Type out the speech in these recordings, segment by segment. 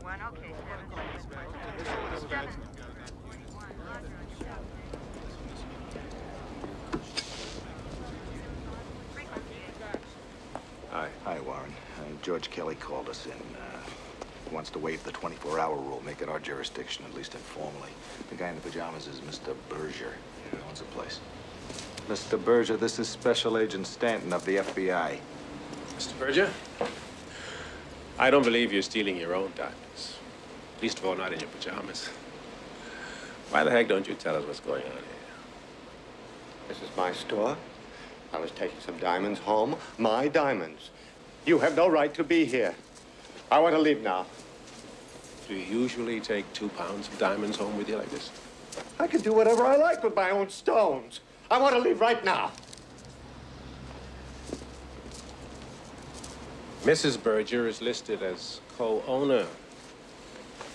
741. Okay, 741. Hi, Warren. George Kelly called us in. He wants to waive the 24-hour rule, make it our jurisdiction, at least informally. The guy in the pajamas is Mr. Berger. He owns the place. Mr. Berger, this is Special Agent Stanton of the FBI. Mr. Berger, I don't believe you're stealing your own diamonds. Least of all, not in your pajamas. Why the heck don't you tell us what's going on here? This is my store. I was taking some diamonds home. My diamonds. You have no right to be here. I want to leave now. Do you usually take 2 pounds of diamonds home with you like this? I can do whatever I like with my own stones. I want to leave right now. Mrs. Berger is listed as co-owner.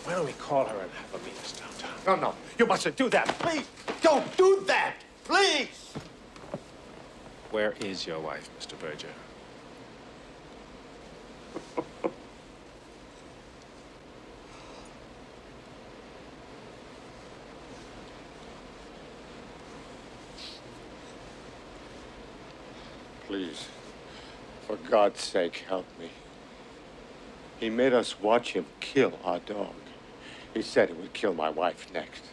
Why don't we call her and have a meeting downtown? No, no. You mustn't do that. Please, don't do that. Please. Where is your wife, Mr. Berger? Please, for God's sake, help me. He made us watch him kill our dog. He said he would kill my wife next.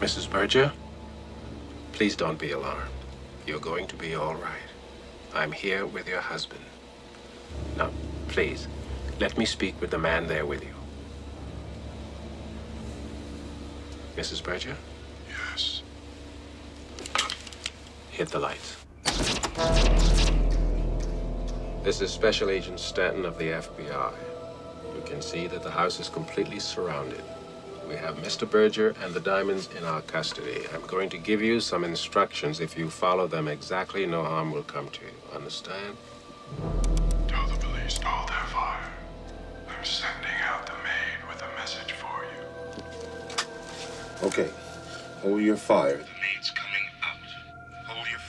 Mrs. Berger, please don't be alarmed. You're going to be all right. I'm here with your husband. Now, please, let me speak with the man there with you. Mrs. Berger? Yes. Hit the lights. This is Special Agent Stanton of the FBI. You can see that the house is completely surrounded. We have Mr. Berger and the diamonds in our custody. I'm going to give you some instructions. If you follow them exactly, no harm will come to you. Understand? Tell the police to hold their fire. I'm sending out the maid with a message for you. Okay. Hold your fire. The maid's coming out. Hold your fire.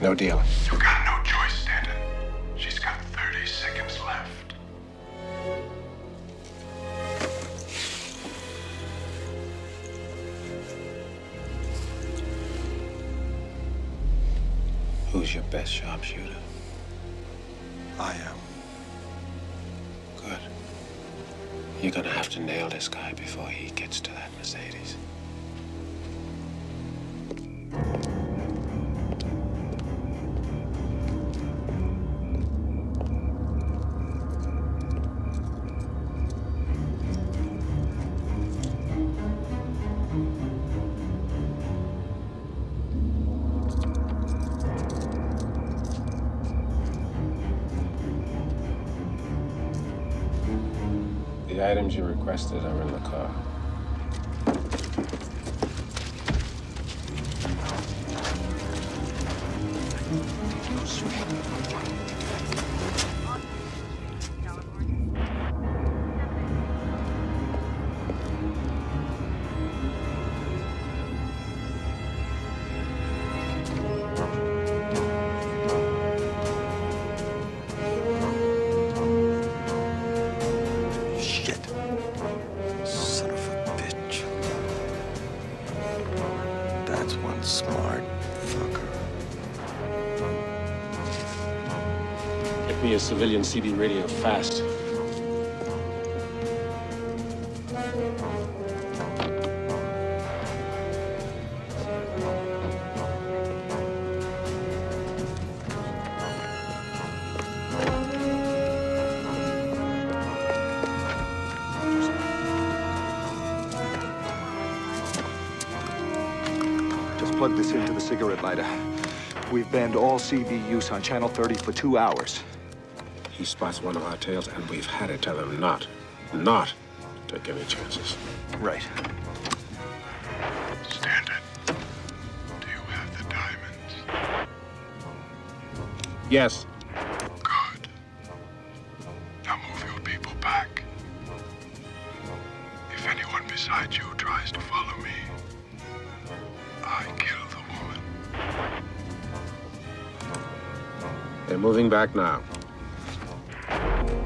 No deal. You got no choice, Stanton. She's got 30 seconds left. Who's your best sharpshooter? I am. Good. You're gonna have to nail this guy before he gets to that Mercedes. The items you requested are in the car. Civilian CB radio fast. Just plug this into the cigarette lighter. We've banned all CB use on Channel 30 for 2 hours. He spots one of our tails, and we've had to tell him not to take any chances. Right. Stanton, do you have the diamonds? Yes. Good. Now move your people back. If anyone besides you tries to follow me, I kill the woman. They're moving back now.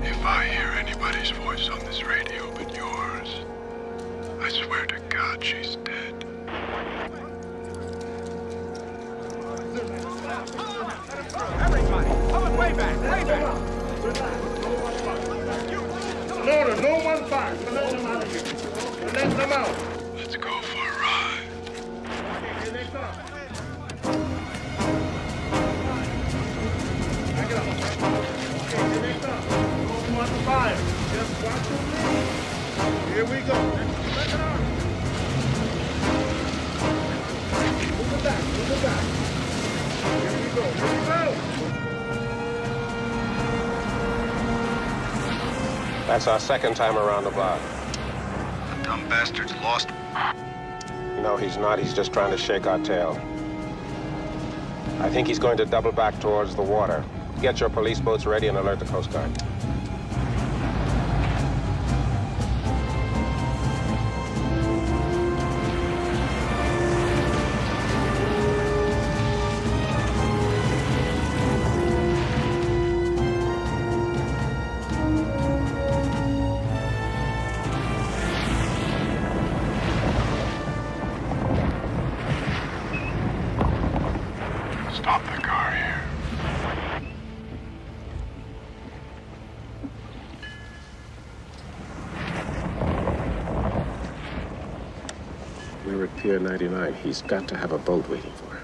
If I hear anybody's voice on this radio but yours, I swear to God she's dead. Everybody, come way back, way back. Order, no one back. Let them out of here. Let them out. Let's go for a ride. Here they come. Fire. Just watch them. Here we go. Let's it on. Move it back. Move it back. Here we go. Here we go. That's our second time around the block. The dumb bastard's lost. No, he's not. He's just trying to shake our tail. I think he's going to double back towards the water. Get your police boats ready and alert the Coast Guard. Pier 99. He's got to have a boat waiting for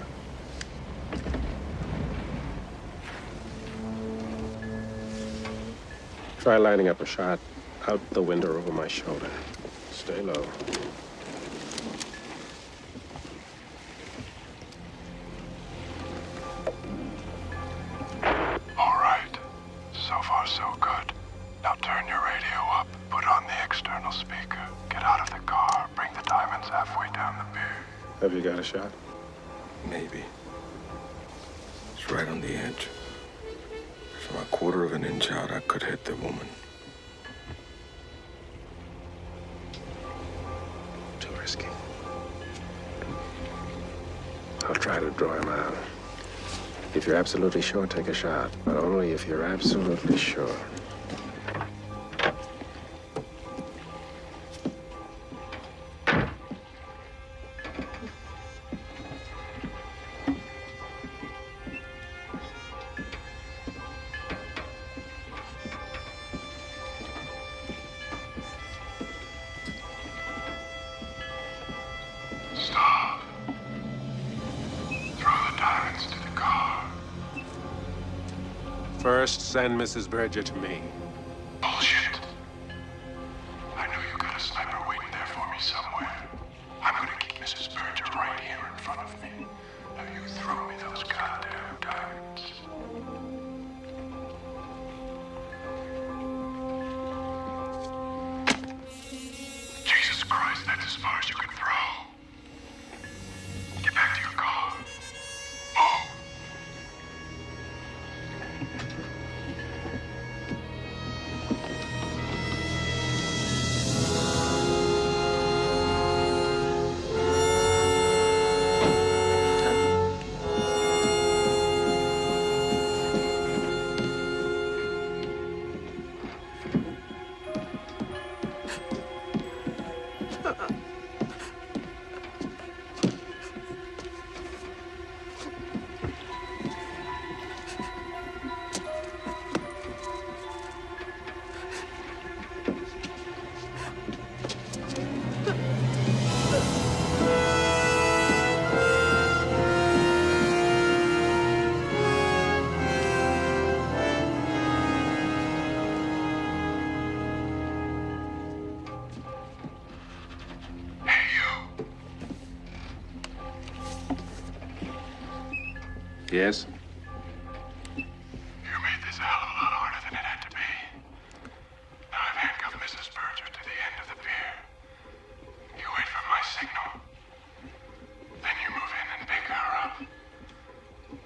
him. Try lining up a shot out the window over my shoulder. Stay low. Absolutely sure, take a shot, but only if you're absolutely sure. Send Mrs. Berger to me. Bullshit. I know you got a sniper waiting there for me somewhere. I'm gonna keep Mrs. Berger right here in front of me. Now you throw me those goddamn diamonds. Jesus Christ, that's as far as you can throw. Get back to your car. Oh! Yes? You made this a hell of a lot harder than it had to be. Now I've handcuffed Mrs. Berger to the end of the pier. You wait for my signal. Then you move in and pick her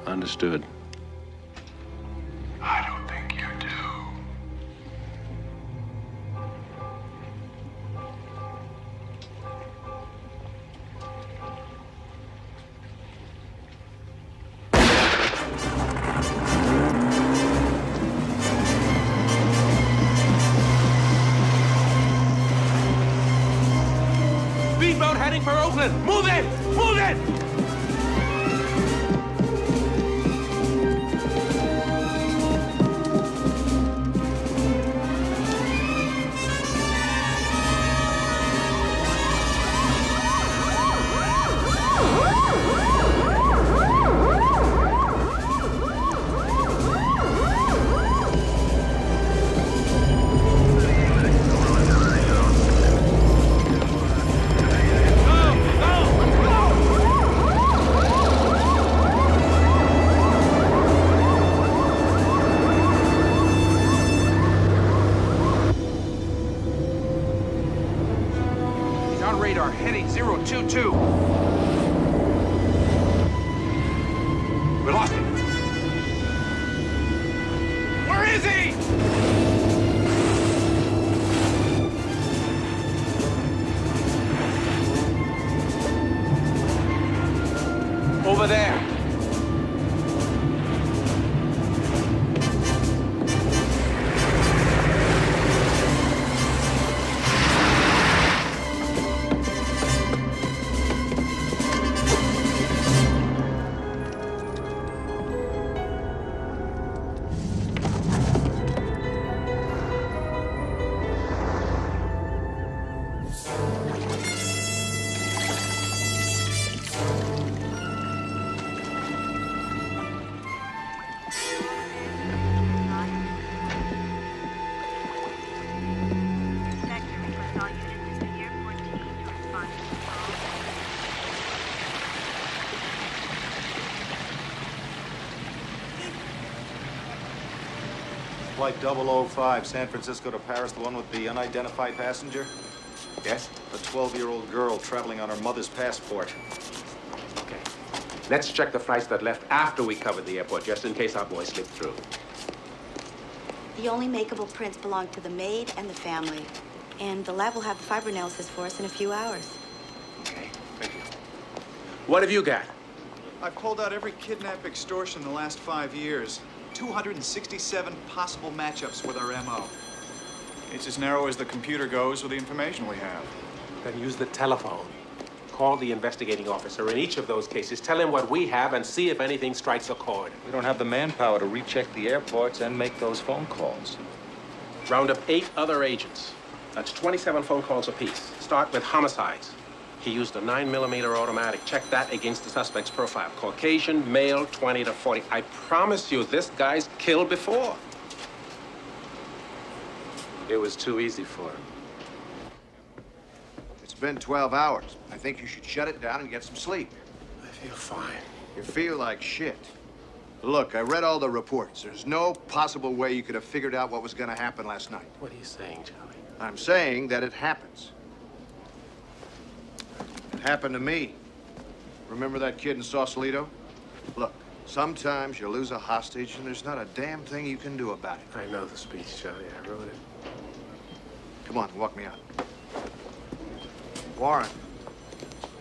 up. Understand? Understood. I don't think you do. Speedboat heading for Oakland. Move it! Move it! Flight 005, San Francisco to Paris, the one with the unidentified passenger? Yes? A 12-year-old girl traveling on her mother's passport. Okay. Let's check the flights that left after we covered the airport, just in case our boy slipped through. The only makeable prints belong to the maid and the family. And the lab will have the fiber analysis for us in a few hours. Okay, thank you. What have you got? I've pulled out every kidnap extortion in the last 5 years. 267 possible matchups with our MO. It's as narrow as the computer goes with the information we have. Then use the telephone. Call the investigating officer in each of those cases. Tell him what we have and see if anything strikes a chord. We don't have the manpower to recheck the airports and make those phone calls. Round up 8 other agents. That's 27 phone calls apiece. Start with homicides. He used a 9mm automatic. Check that against the suspect's profile. Caucasian, male, 20 to 40. I promise you, this guy's killed before. It was too easy for him. It's been 12 hours. I think you should shut it down and get some sleep. I feel fine. You feel like shit. Look, I read all the reports. There's no possible way you could have figured out what was going to happen last night. What are you saying, Charlie? I'm saying that it happens. Happened to me. Remember that kid in Sausalito? Look, sometimes you lose a hostage and there's not a damn thing you can do about it. I know the speech, Charlie. I wrote it. Come on, walk me out. Warren,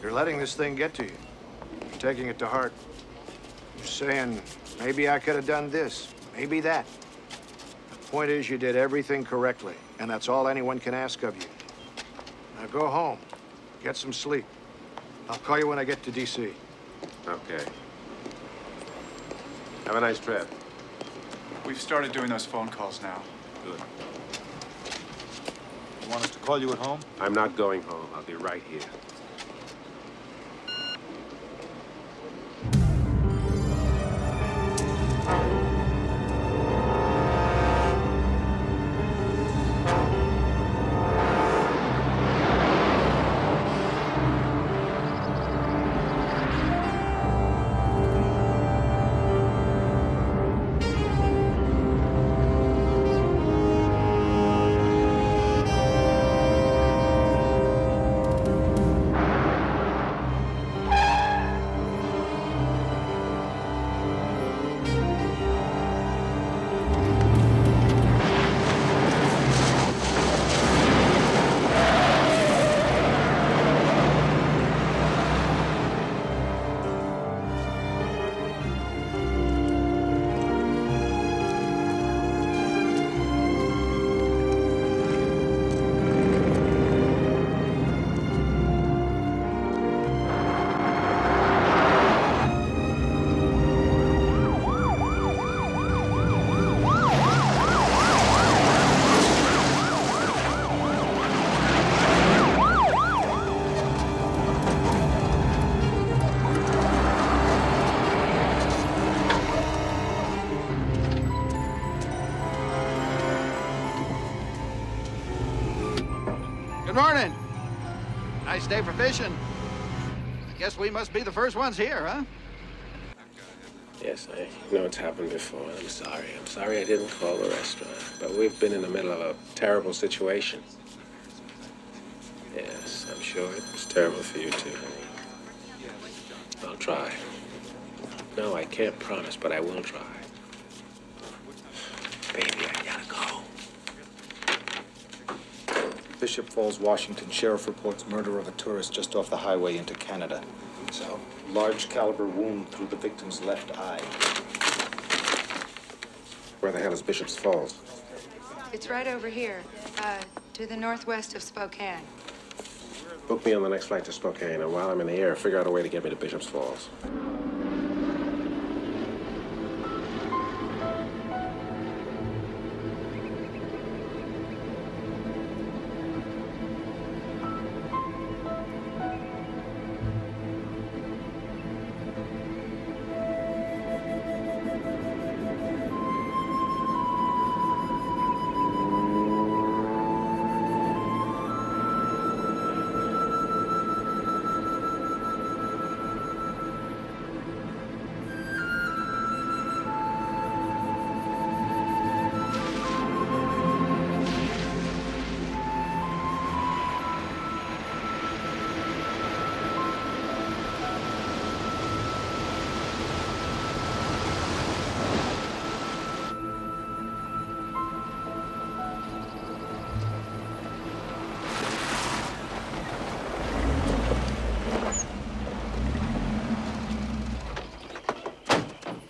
you're letting this thing get to you. You're taking it to heart. You're saying, maybe I could have done this, maybe that. The point is, you did everything correctly, and that's all anyone can ask of you. Now go home, get some sleep. I'll call you when I get to D.C. Okay. Have a nice trip. We've started doing those phone calls now. Good. You want us to call you at home? I'm not going home. I'll be right here. morning. Nice day for fishing. I guess we must be the first ones here, huh? Yes, I know it's happened before, and I'm sorry. I'm sorry I didn't call the restaurant, but we've been in the middle of a terrible situation. Yes, I'm sure it was terrible for you, too. I'll try. No, I can't promise, but I will try. Baby, I gotta go. Bishop Falls, Washington, sheriff reports murder of a tourist just off the highway into Canada. So, large caliber wound through the victim's left eye. Where the hell is Bishop's Falls? It's right over here, to the northwest of Spokane. Book me on the next flight to Spokane, and while I'm in the air, figure out a way to get me to Bishop's Falls.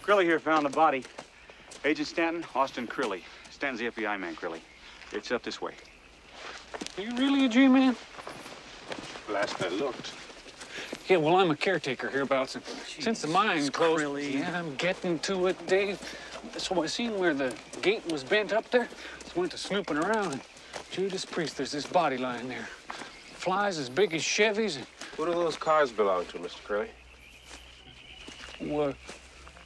Crilly here found the body. Agent Stanton, Austin Crilly. Stanton's the FBI man, Crilly. It's up this way. Are you really a G-man? Last I looked. Yeah, well, I'm a caretaker hereabouts. And since the mine closed, Crilly. Yeah, I'm getting to it, Dave. So I seen where the gate was bent up there. So I went to snooping around, and Judas Priest, there's this body lying there. Flies as big as Chevys. And... What do those cars belong to, Mr. Crilly? Well,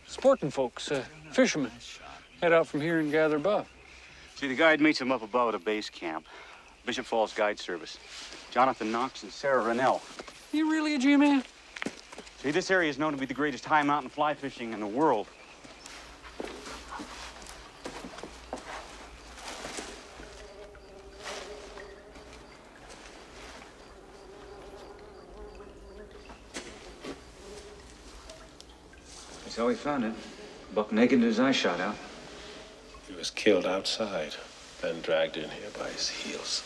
sporting folks, fishermen, head out from here and gather above. See, the guide meets them up above at a base camp. Bishop Falls Guide Service. Jonathan Knox and Sarah Rennell. You really a G-man? See, this area is known to be the greatest high mountain fly fishing in the world. That's how he found it. Buck naked and his eye shot out. He was killed outside, then dragged in here by his heels.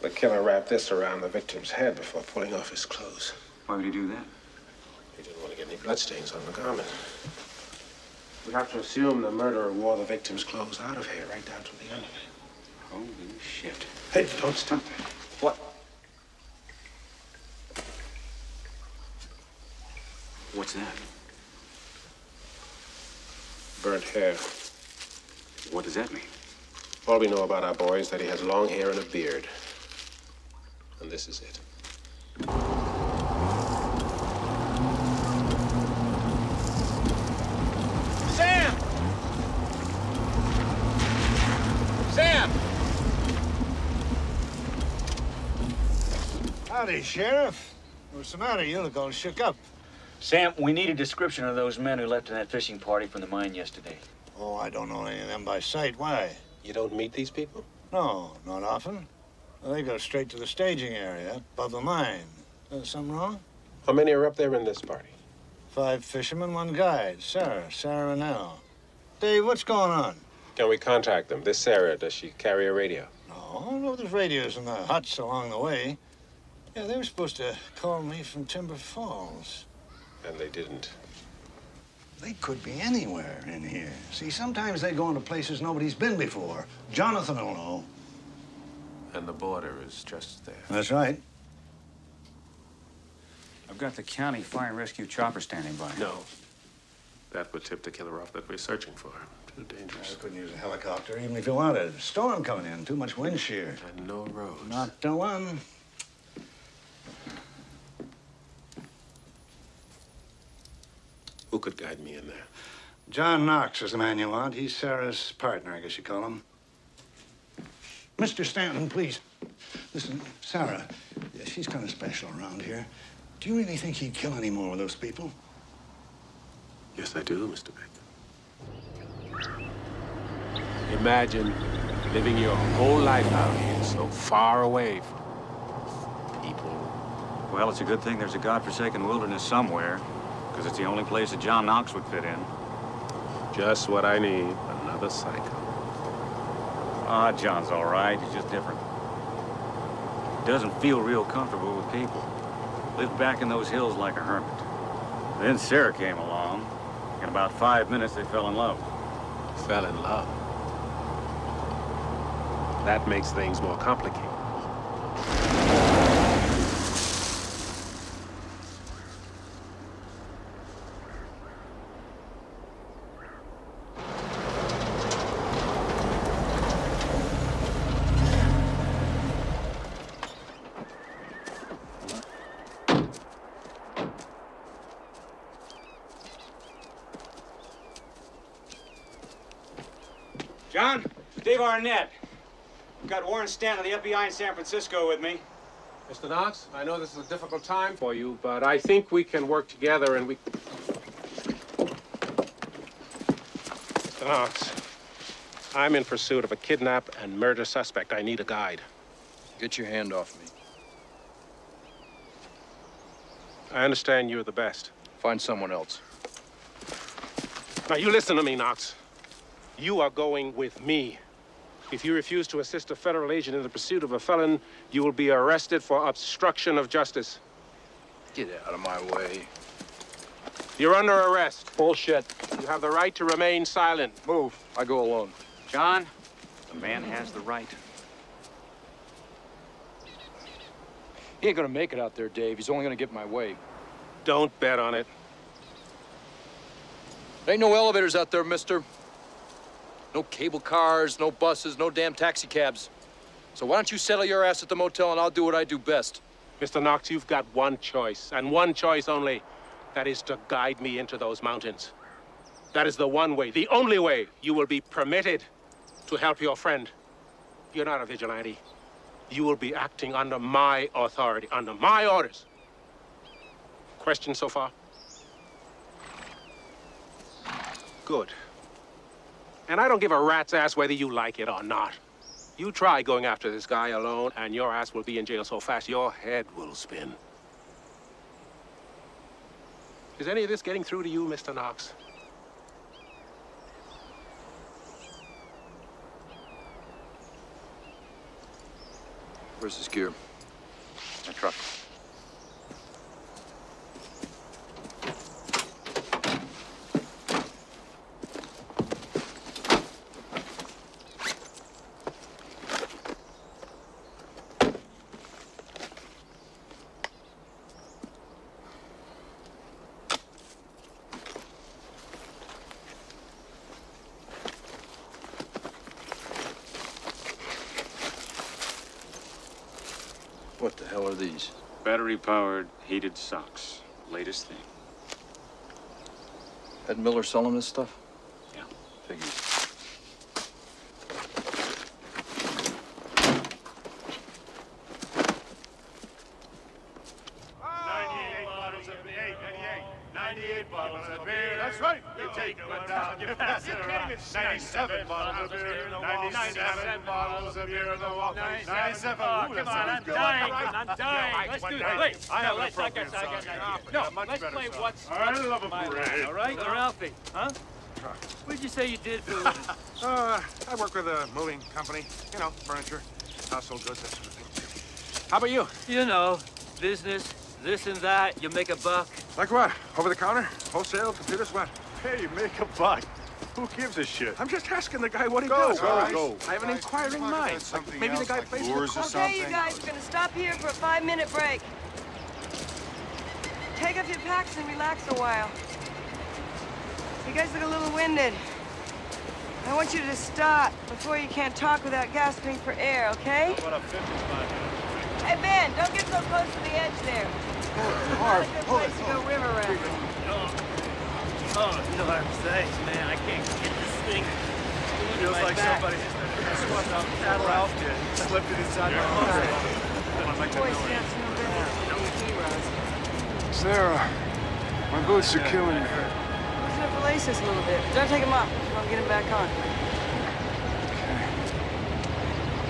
The killer wrapped this around the victim's head before pulling off his clothes. Why would he do that? He didn't want to get any bloodstains on the garment. We have to assume the murderer wore the victim's clothes out of here, right down to the end of it. Holy shit. Hey, don't stop that. What? What's that? Burnt hair. What does that mean? All we know about our boy is that he has long hair and a beard. And this is it. Sam! Sam! Howdy, Sheriff. What's the matter? You look all shook up. Sam, we need a description of those men who left in that fishing party from the mine yesterday. Oh, I don't know any of them by sight. Why? You don't meet these people? No, not often. Well, they go straight to the staging area above the mine. Something wrong? How many are up there in this party? 5 fishermen, 1 guide. Sarah Rennell. Dave, what's going on? Can we contact them? This Sarah, does she carry a radio? No, there's radios in the huts along the way. Yeah, they were supposed to call me from Timber Falls. And they didn't. They could be anywhere in here. See, sometimes they go into places nobody's been before. Jonathan will know. And the border is just there. That's right. I've got the county fire and rescue chopper standing by. No. That would tip the killer off that we're searching for. Too dangerous. I couldn't use a helicopter, even if you wanted. Storm coming in, too much wind shear. And no roads. Not the one. Who could guide me in there? John Knox is the man you want. He's Sarah's partner, I guess you call him. Mr. Stanton, please. Listen, Sarah, she's kind of special around here. Do you really think he'd kill any more of those people? Yes, I do, Mr. Berger. Imagine living your whole life out here so far away from people. Well, it's a good thing there's a godforsaken wilderness somewhere, because it's the only place that John Knox would fit in. Just what I need, another psycho. Ah, John's all right, he's just different. He doesn't feel real comfortable with people. Lived back in those hills like a hermit. Then Sarah came along. In about 5 minutes, they fell in love. Fell in love? That makes things more complicated. Barnett. I've got Warren Stanton of the FBI in San Francisco with me. Mr. Knox, I know this is a difficult time for you, but I think we can work together and we... Mr. Knox, I'm in pursuit of a kidnap and murder suspect. I need a guide. Get your hand off me. I understand you're the best. Find someone else. Now, you listen to me, Knox. You are going with me. If you refuse to assist a federal agent in the pursuit of a felon, you will be arrested for obstruction of justice. Get out of my way. You're under arrest. Bullshit. You have the right to remain silent. Move. I go alone. John, the man has the right. He ain't gonna make it out there, Dave. He's only gonna get in my way. Don't bet on it. There ain't no elevators out there, mister. No cable cars, no buses, no damn taxicabs. So why don't you settle your ass at the motel and I'll do what I do best. Mr. Knox, you've got one choice, and one choice only. That is to guide me into those mountains. That is the one way, the only way you will be permitted to help your friend. You're not a vigilante. You will be acting under my authority, under my orders. Questions so far? Good. And I don't give a rat's ass whether you like it or not. You try going after this guy alone, and your ass will be in jail so fast your head will spin. Is any of this getting through to you, Mr. Knox? Where's his gear? My truck. Battery-powered heated socks. Latest thing. Ed Miller selling this stuff? Yeah. Figures. Oh! 98 bottles of beer. 98 bottles of beer. That's right. You take one down. You pass it around. 97 bottles of beer in the walk. 97 bottles of beer in the walk. 97. Come on, I'm dying. I'm dying. Let's do this. Wait. No, let's not get started. No, let's play what's my way. All right, Ralphie. Huh? What'd you say you did for a living? I work with a moving company. You know, furniture, household goods, that sort of thing. How about you? You know, business, this and that. You make a buck. Like what? Over the counter? Wholesale? Computers? What? Hey, you make a buck. Who gives a shit? I'm just asking the guy what he does. Go. I have an inquiring mind. Like maybe the guy like plays with the Okay, you guys, we're gonna stop here for a 5-minute break. Take off your packs and relax a while. You guys look a little winded. I want you to stop before you can't talk without gasping for air, okay? Hey, Ben, don't get so close to the edge there. It's not a good place to go river rafting. Oh, no, thanks, man. I can't get this thing. Feels like somebody swept up cattle outfit and slipped it inside my pocket. Sarah, my boots are killing me. Loosen up the laces a little bit. Don't take them off. I'll get them back on.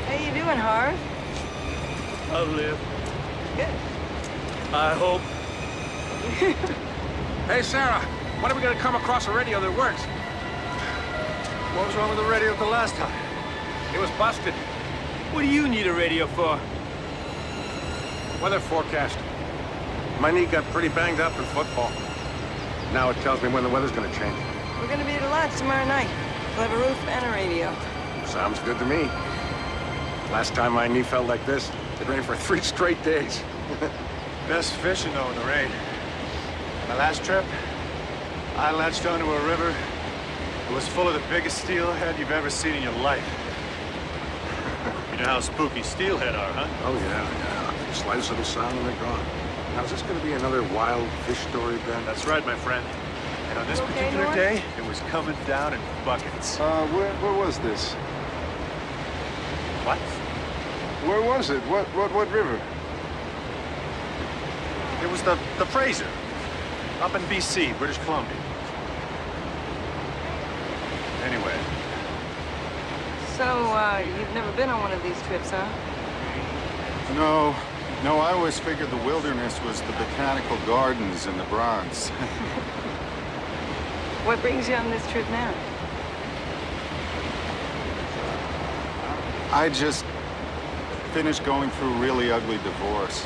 Okay. How you doing, Harv? I'll live. Good. I hope. Hey, Sarah, when are we going to come across a radio that works? What was wrong with the radio the last time? It was busted. What do you need a radio for? Weather forecast. My knee got pretty banged up in football. Now it tells me when the weather's gonna change. We're gonna be at a lodge tomorrow night. We'll have a roof and a radio. Sounds good to me. Last time my knee felt like this, it rained for 3 straight days. Best fishing, though, in the rain. My last trip, I latched onto a river. It was full of the biggest steelhead you've ever seen in your life. You know how spooky steelhead are, huh? Oh, yeah. They slice little sound and they're gone. Now, is this going to be another wild fish story, Ben? That's right, my friend. And on this particular day, it was coming down in buckets. Where was this? What? Where was it? What river? It was the Fraser, up in BC, British Columbia. Anyway. So, you've never been on one of these trips, huh? No. No, I always figured the wilderness was the botanical gardens in the Bronx. What brings you on this trip now? I just finished going through a really ugly divorce.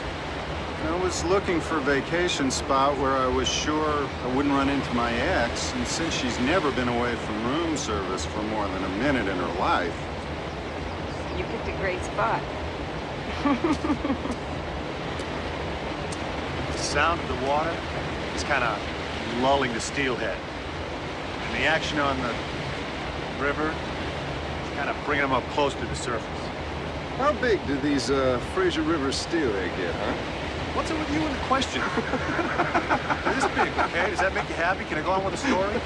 I was looking for a vacation spot where I was sure I wouldn't run into my ex, and since she's never been away from room service for more than a minute in her life. You picked a great spot. The sound of the water is kind of lulling the steelhead. And the action on the river is kind of bringing them up close to the surface. How big do these Fraser River steelhead get, huh? What's it with you in the question? This big, okay? Does that make you happy? Can I go on with the story?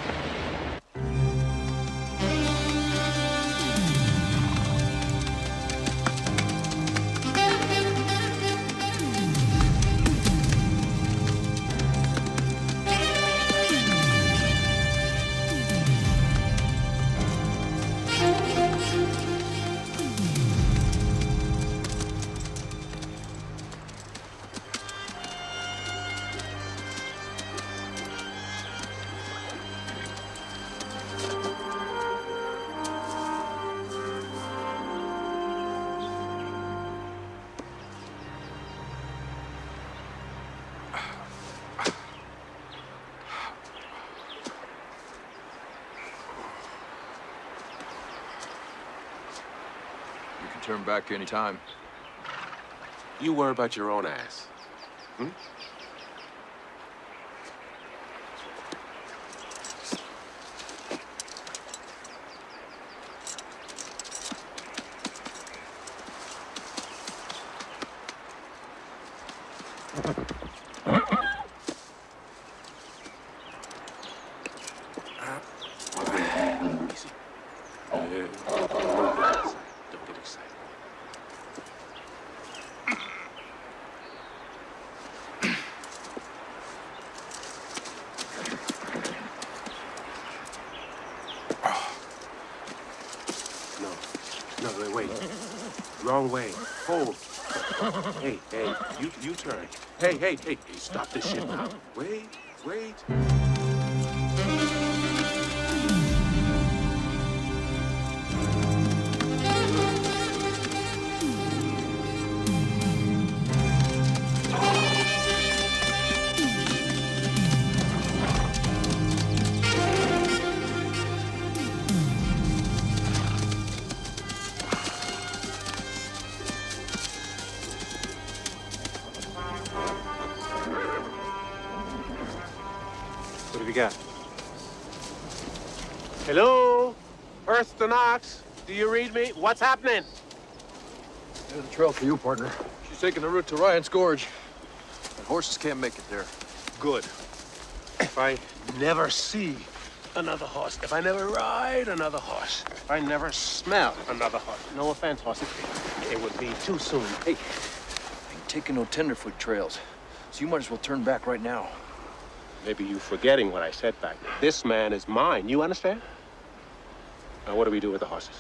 Turn back any time. You worry about your own ass. Hmm? You turn. Hey, stop this shit now. Wait. Hello? Mr. Knox, do you read me? What's happening? There's a trail for you, partner. She's taking the route to Ryan's Gorge. And horses can't make it there. Good. If I never see another horse. If I never ride another horse, if I never smell another horse. No offense, horse. It would be too soon. Hey, I ain't taking no tenderfoot trails, so you might as well turn back right now. Maybe you're forgetting what I said back there. This man is mine, you understand? Now, what do we do with the horses?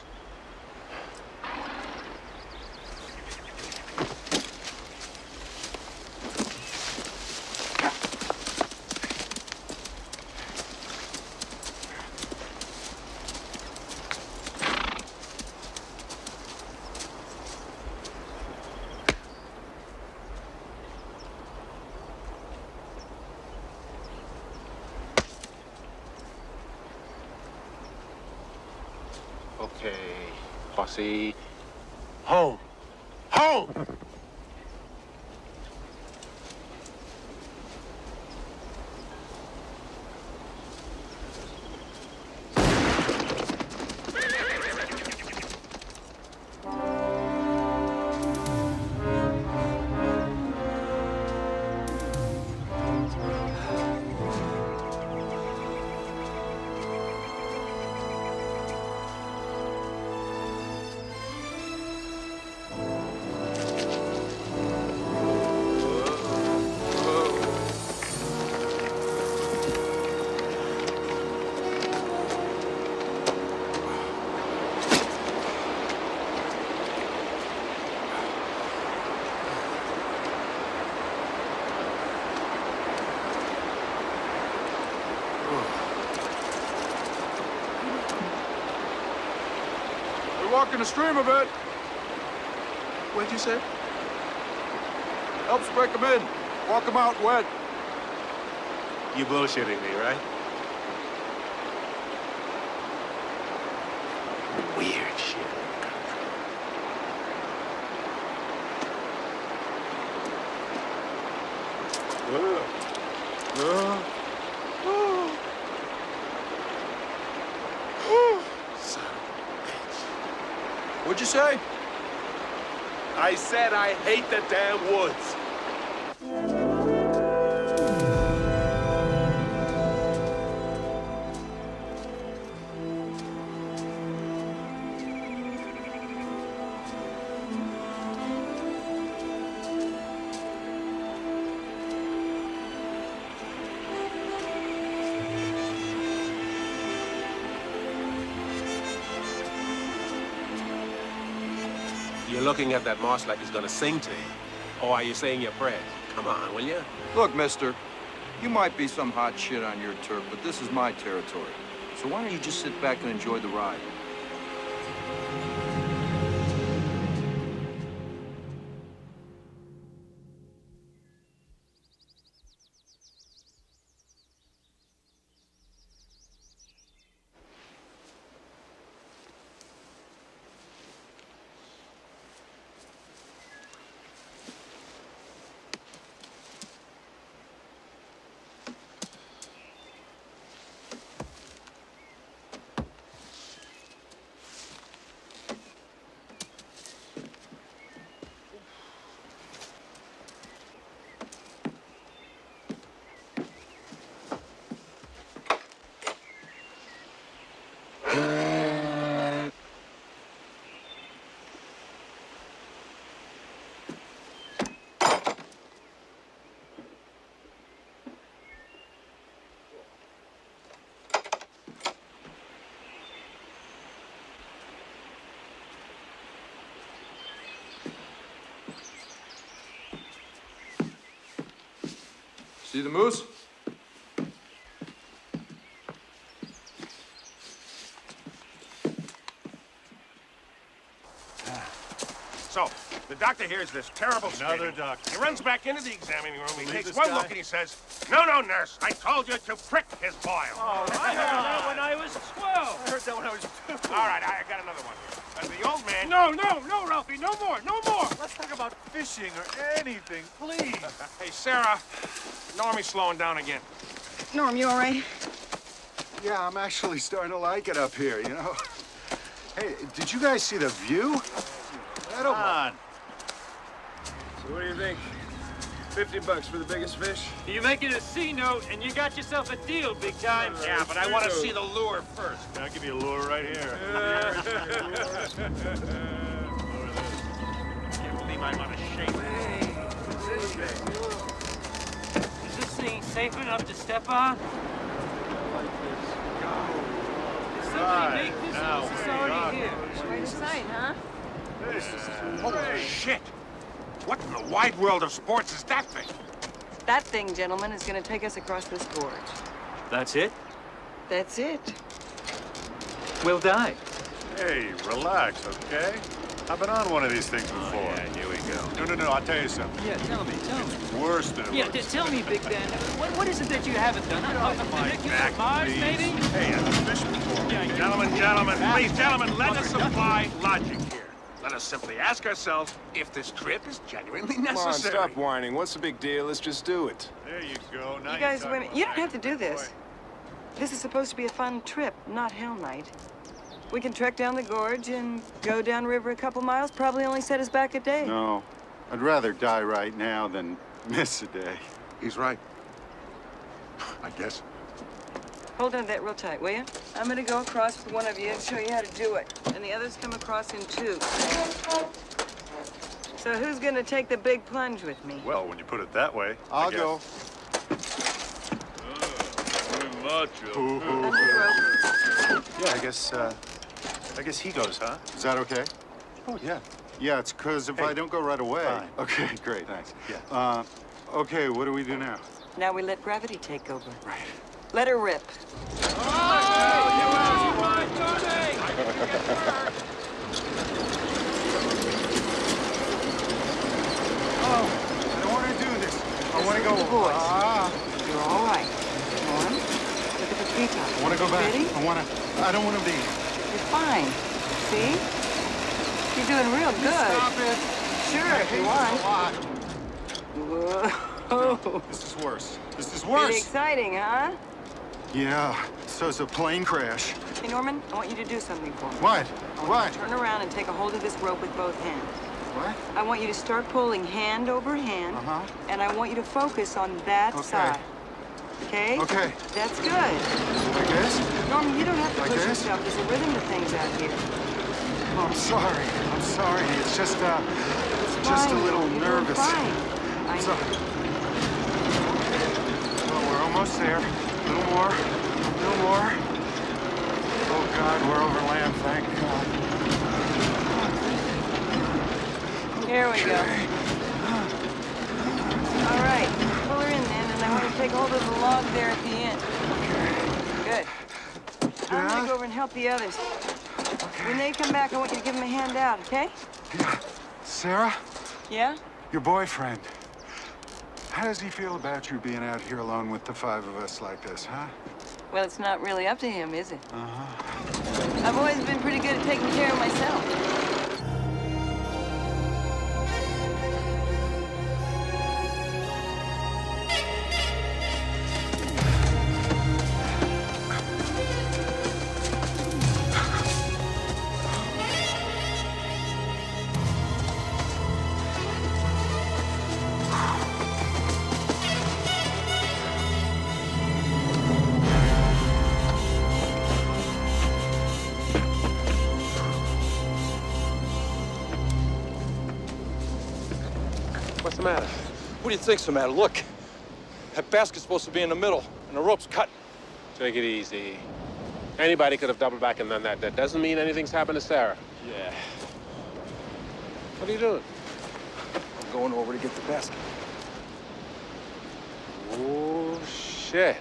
See? Home. Home! Walking the stream of it. What'd you say? Helps break them in. Walk them out wet. You bullshitting me, right? Weird shit. What'd you say? I said I hate the damn woods. Looking at that marsh like he's gonna sing to you. Or are you saying your prayers? Come on, will you? Look, mister, you might be some hot shit on your turf, but this is my territory. So why don't you just sit back and enjoy the ride? See the moose? So, the doctor hears this terrible screaming. Another doctor. He runs back into the examining room. He takes one look and he says, "No, no, nurse. I told you to prick his boil." Oh, I heard that when I was 12. I heard that when I was 2. All right, I got another one. The old man... No, no, no, Ralphie. No more, no more. Let's talk about fishing or anything, please. Hey, Sarah. Normie's slowing down again. Norm, you all right? Yeah, I'm actually starting to like it up here, you know? Hey, did you guys see the view? Come on. So what do you think? $50 for the biggest fish. You make it a C note, and you got yourself a deal, big time. Right, yeah, but I want to see the lure first. I'll give you a lure right here. Can't believe I'm out of shape. Hey, what's this thing? Is this thing safe enough to step on? Somebody make this house. It's already here. Right inside, huh? Holy shit! What in the wide world of sports is that thing? That thing, gentlemen, is going to take us across this gorge. That's it? That's it. We'll die. Hey, relax, okay? I've been on one of these things before. Oh, yeah, here we go. No, I'll tell you something. Yeah, tell me. It's worse than tell me, Big Ben. What is it that you haven't done? Back, Mars, maybe? Hey, I'm a fish before. Yeah, gentlemen, let us apply logic here. Let us simply ask ourselves if this trip is genuinely necessary. Come on, stop whining. What's the big deal? Let's just do it. There you go. Now you guys, women, you don't have to do this. This is supposed to be a fun trip, not hell night. We can trek down the gorge and go downriver a couple miles, probably only set us back a day. No, I'd rather die right now than miss a day. He's right, I guess. Hold on to that real tight, will you? I'm gonna go across with one of you and show you how to do it. And the others come across in two. So who's gonna take the big plunge with me? Well, when you put it that way, I'll go. Very much. Yeah, I guess he goes, huh? Is that okay? Oh, yeah. Yeah, it's because if I don't go right away... Fine. Okay, great, thanks. Yeah. Okay, what do we do now? Now we let gravity take over. Right. Let her rip. Oh, I don't want to do this. I want to go... You're all right. Come on. Look at the treetop. I want to go back. Ready? I don't want to be. You're fine. See? You're doing real good. Stop it. Sure, if you want. Whoa. This is worse. This is worse. Pretty exciting, huh? Yeah. So it's a plane crash. Hey, Norman, I want you to do something for me. What? I want you to turn around and take a hold of this rope with both hands. What? I want you to start pulling hand over hand, and I want you to focus on that side. Okay? Okay. That's good. I guess? Norman, you don't have to push yourself. There's a rhythm to things out here. Oh, I'm sorry. I'm sorry. It's just, just a little nervous. Fine. So, well, we're almost there. A little more. A little more. Oh, God, we're over land. Thank God. Here we go. All right. I want to take hold of the log there at the end. Okay. Good. Yeah. I'm going to go over and help the others. Okay. When they come back, I want you to give them a hand out, okay? Yeah. Sarah? Yeah? Your boyfriend. How does he feel about you being out here alone with the five of us like this, huh? Well, it's not really up to him, is it? Uh-huh. I've always been pretty good at taking care of myself. What do you think's the matter? Look, that basket's supposed to be in the middle, and the rope's cut. Take it easy. Anybody could have doubled back and done that. That doesn't mean anything's happened to Sarah. Yeah. What are you doing? I'm going over to get the basket. Oh, shit.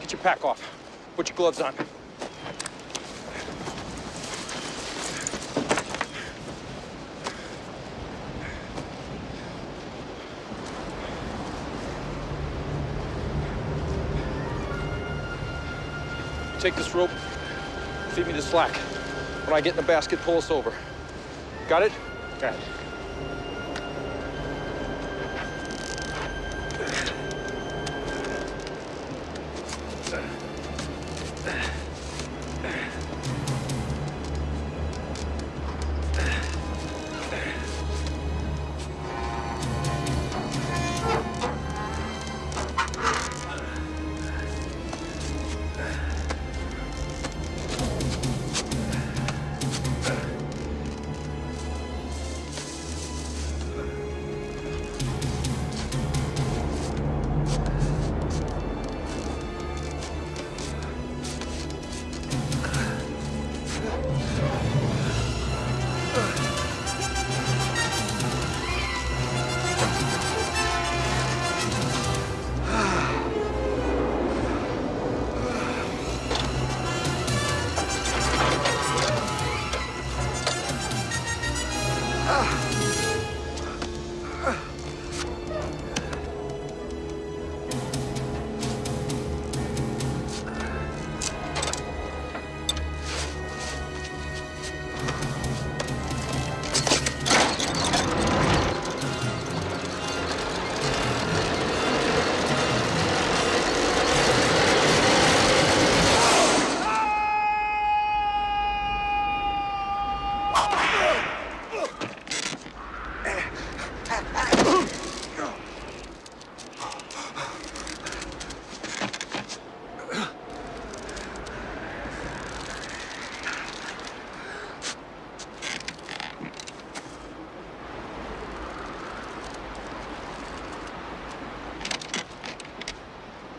Get your pack off. Put your gloves on. Take this rope, feed me the slack. When I get in the basket, pull us over. Got it? Got it.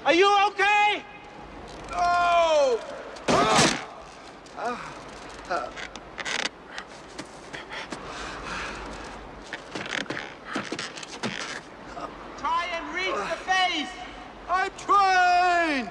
Are you okay? Oh! Try and reach the face! I'm trying!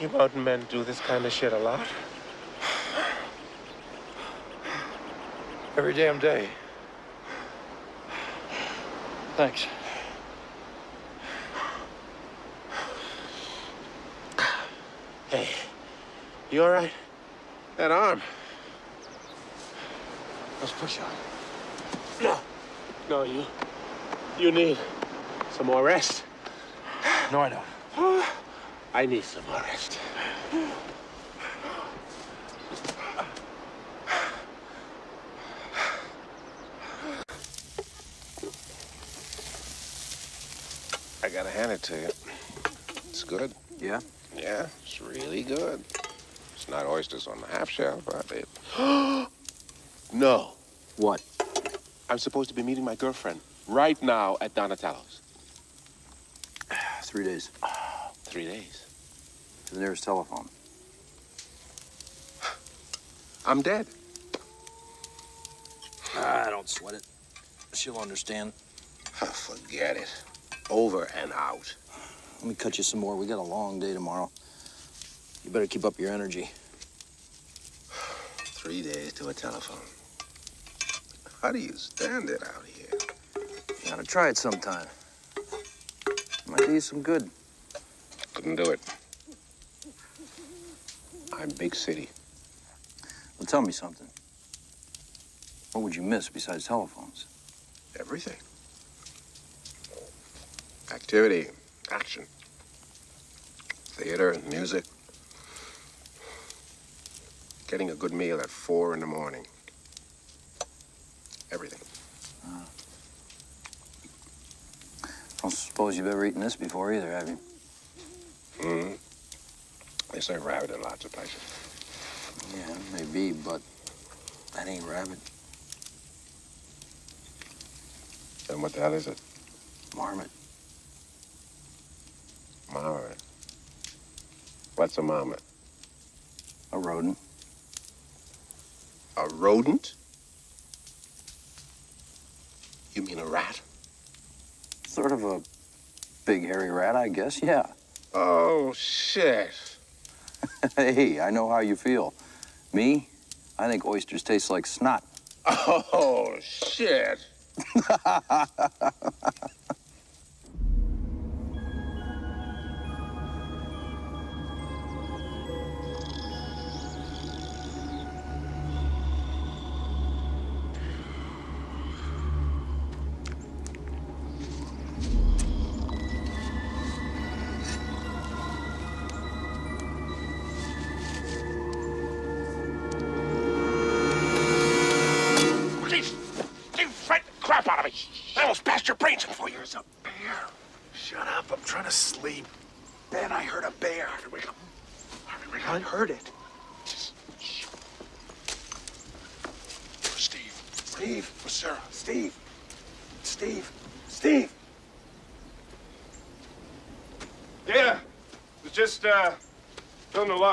You mountain men do this kind of shit a lot. Every damn day. Thanks. Hey, you all right? That arm. Let's push on. No. No, you need some more rest. No, I don't. I need some more rest. gotta hand it to you. It's good. Yeah? Yeah, it's really good. It's not oysters on the half shell, but it... No. What? I'm supposed to be meeting my girlfriend right now at Donatello's. 3 days. 3 days? To the nearest telephone. I'm dead. I don't sweat it. She'll understand. Oh, forget it. Over and out. Let me cut you some more. We got a long day tomorrow. You better keep up your energy. 3 days to a telephone. How do you stand it out here? You gotta try it sometime. Might do you some good. Couldn't do it. I'm big city. Well, tell me something. What would you miss besides telephones? Everything. Activity, action, theater, and music. Getting a good meal at 4 in the morning. Everything. Don't suppose you've ever eaten this before either, have you? Mm-hmm. They serve rabbit in lots of places. Yeah, maybe, but that ain't rabbit. Then what the hell is it? Marmot. Marmot. What's a marmot? A rodent. A rodent? You mean a rat? Sort of a big hairy rat, I guess, yeah. Oh, shit. Hey, I know how you feel. Me? I think oysters taste like snot. Oh, shit.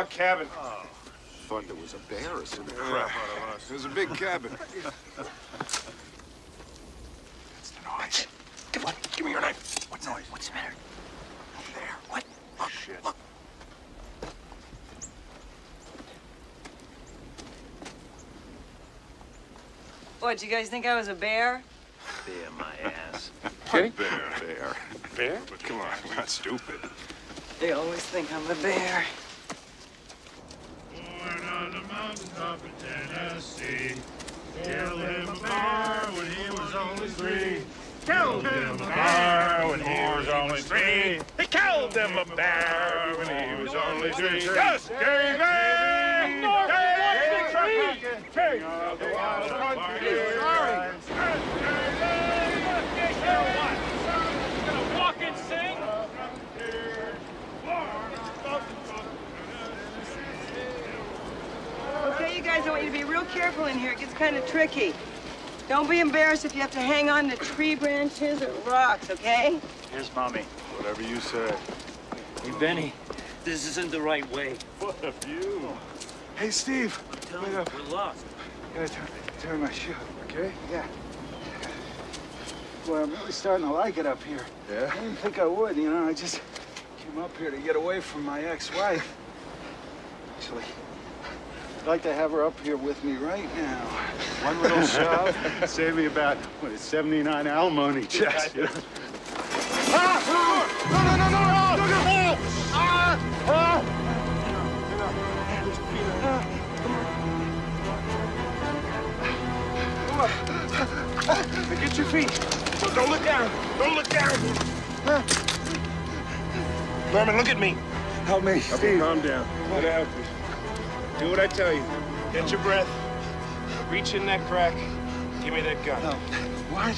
Cabin. Oh, thought there was a bear or something. Crap out of us. There's a big cabin. That's the noise. Come on, give me your knife. What's the noise? What's the matter? Up there. What? Look, shit. Look. What, do you guys think I was a bear? Bear my ass. Kidding? Bear, bear. Bear? But come on, we're not stupid. They always think I'm a bear. Up in Tennessee, killed him a bear when he was only 3. Killed him a bear when he was only 3. He killed him a bear when he was only 3. Yes, Davy! Davy! Davy! Of the wild country! Sorry! Davy! You gonna walk and sing? Okay, you guys, I want you to be real careful in here. It gets kind of tricky. Don't be embarrassed if you have to hang on to tree branches or rocks, okay? Here's Mommy. Whatever you say. Hey, Benny, this isn't the right way. What a view. Hey, Steve. Tell me, we're lost. I gotta turn my shoe, okay? Yeah. Well, I'm really starting to like it up here. Yeah? I didn't think I would, you know. I just came up here to get away from my ex-wife. Actually, I'd like to have her up here with me right now. One little shove, save me about, what, 79 alimony checks. Yeah, no. Get your feet. Don't look down. Don't look down. Norman, look at me. Help me, Steve. Okay, calm down. Get out. Do what I tell you. Get your breath. Reach in that crack. Give me that gun. No. What?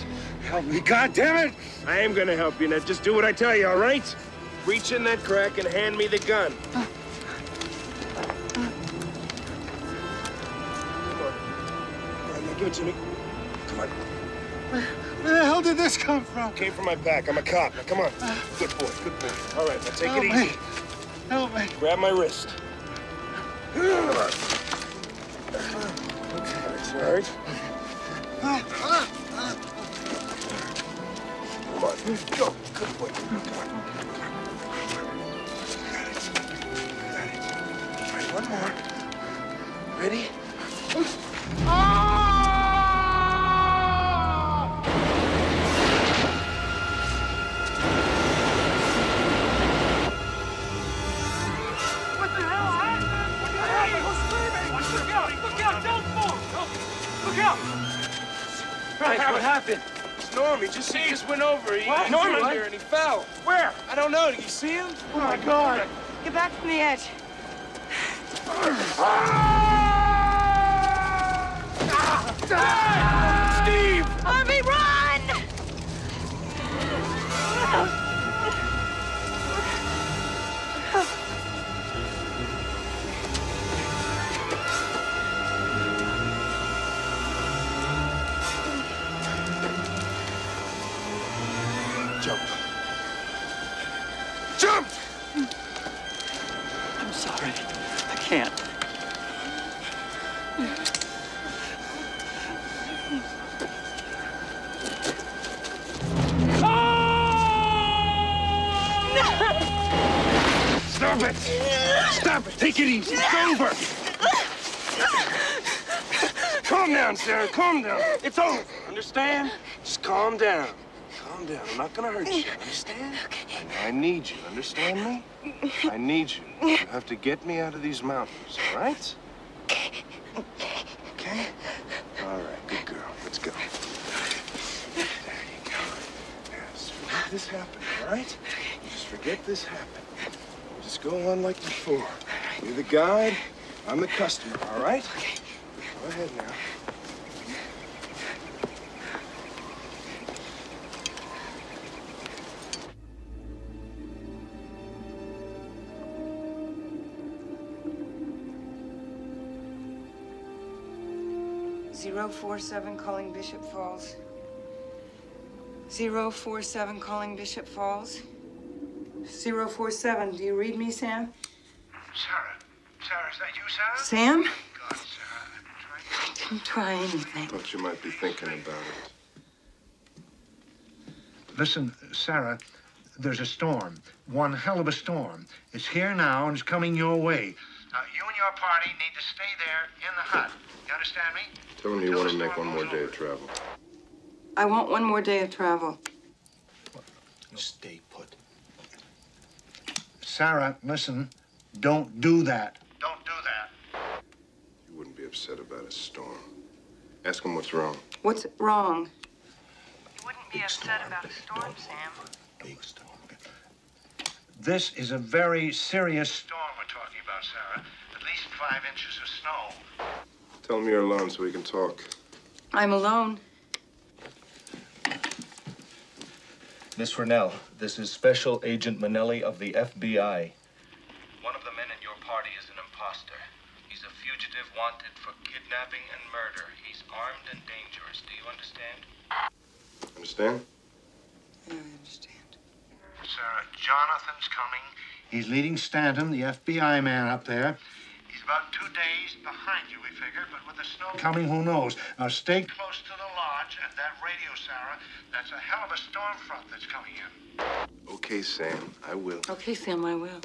help me, goddammit! I am gonna help you, Ned. Just do what I tell you, all right? Reach in that crack and hand me the gun. Give it to me. Come on. Where the hell did this come from? It came from my pack. I'm a cop. Now, come on. Good boy. Good boy. All right, now take it easy. Help me. Grab my wrist. Okay, that's all right. Come on. Go. Good boy. Come on. Got it. Got it. All right, one more. Ready? Oh! What happened? It's Norm. He just went over. He went under and he fell. Where? I don't know. Do you see him? Oh, my God. Get back from the edge. Steve! Mommy, run! Stop it! Take it easy. It's over. Calm down, Sarah. Calm down. It's over. Understand? Just calm down. Calm down. I'm not gonna hurt you. Understand? Okay. I need you. Understand me? I need you. You have to get me out of these mountains. All right? Okay. All right. Good girl. Let's go. There you go. Yes. Forget this happened. All right? Just forget this happened. Just go on like before. You're the guide, I'm the customer, all right? Okay. Go ahead now. "047 calling Bishop Falls. 047 calling Bishop Falls. 047, do you read me, Sam? Sarah, is that you, Sarah? Sam? Oh, God, Sarah, I didn't try anything. Thought you might be thinking about it. Listen, Sarah, there's a storm. One hell of a storm. It's here now and it's coming your way. Now, you and your party need to stay there in the hut. You understand me? Tell me you want to make one more day of travel. I want one more day of travel. Stay put. Sarah, listen, don't do that. Don't do that. You wouldn't be upset about a storm. Ask him what's wrong. What's wrong? You wouldn't be upset about a storm, Sam. Big storm. This is a very serious storm we're talking about, Sarah. At least 5 inches of snow. Tell him you're alone so we can talk. I'm alone. Miss Rennell, this is Special Agent Minnelli of the FBI. One of the men in your party is an imposter. He's a fugitive wanted for kidnapping and murder. He's armed and dangerous. Do you understand? Understand? Yeah, I understand. Sarah, Jonathan's coming. He's leading Stanton, the FBI man, up there. He's about 2 days behind you, we figure, but with the snow coming, who knows? Now, stay close to the lodge and that radio, Sarah. That's a hell of a storm front that's coming in. Okay, Sam, I will. Okay, Sam, I will.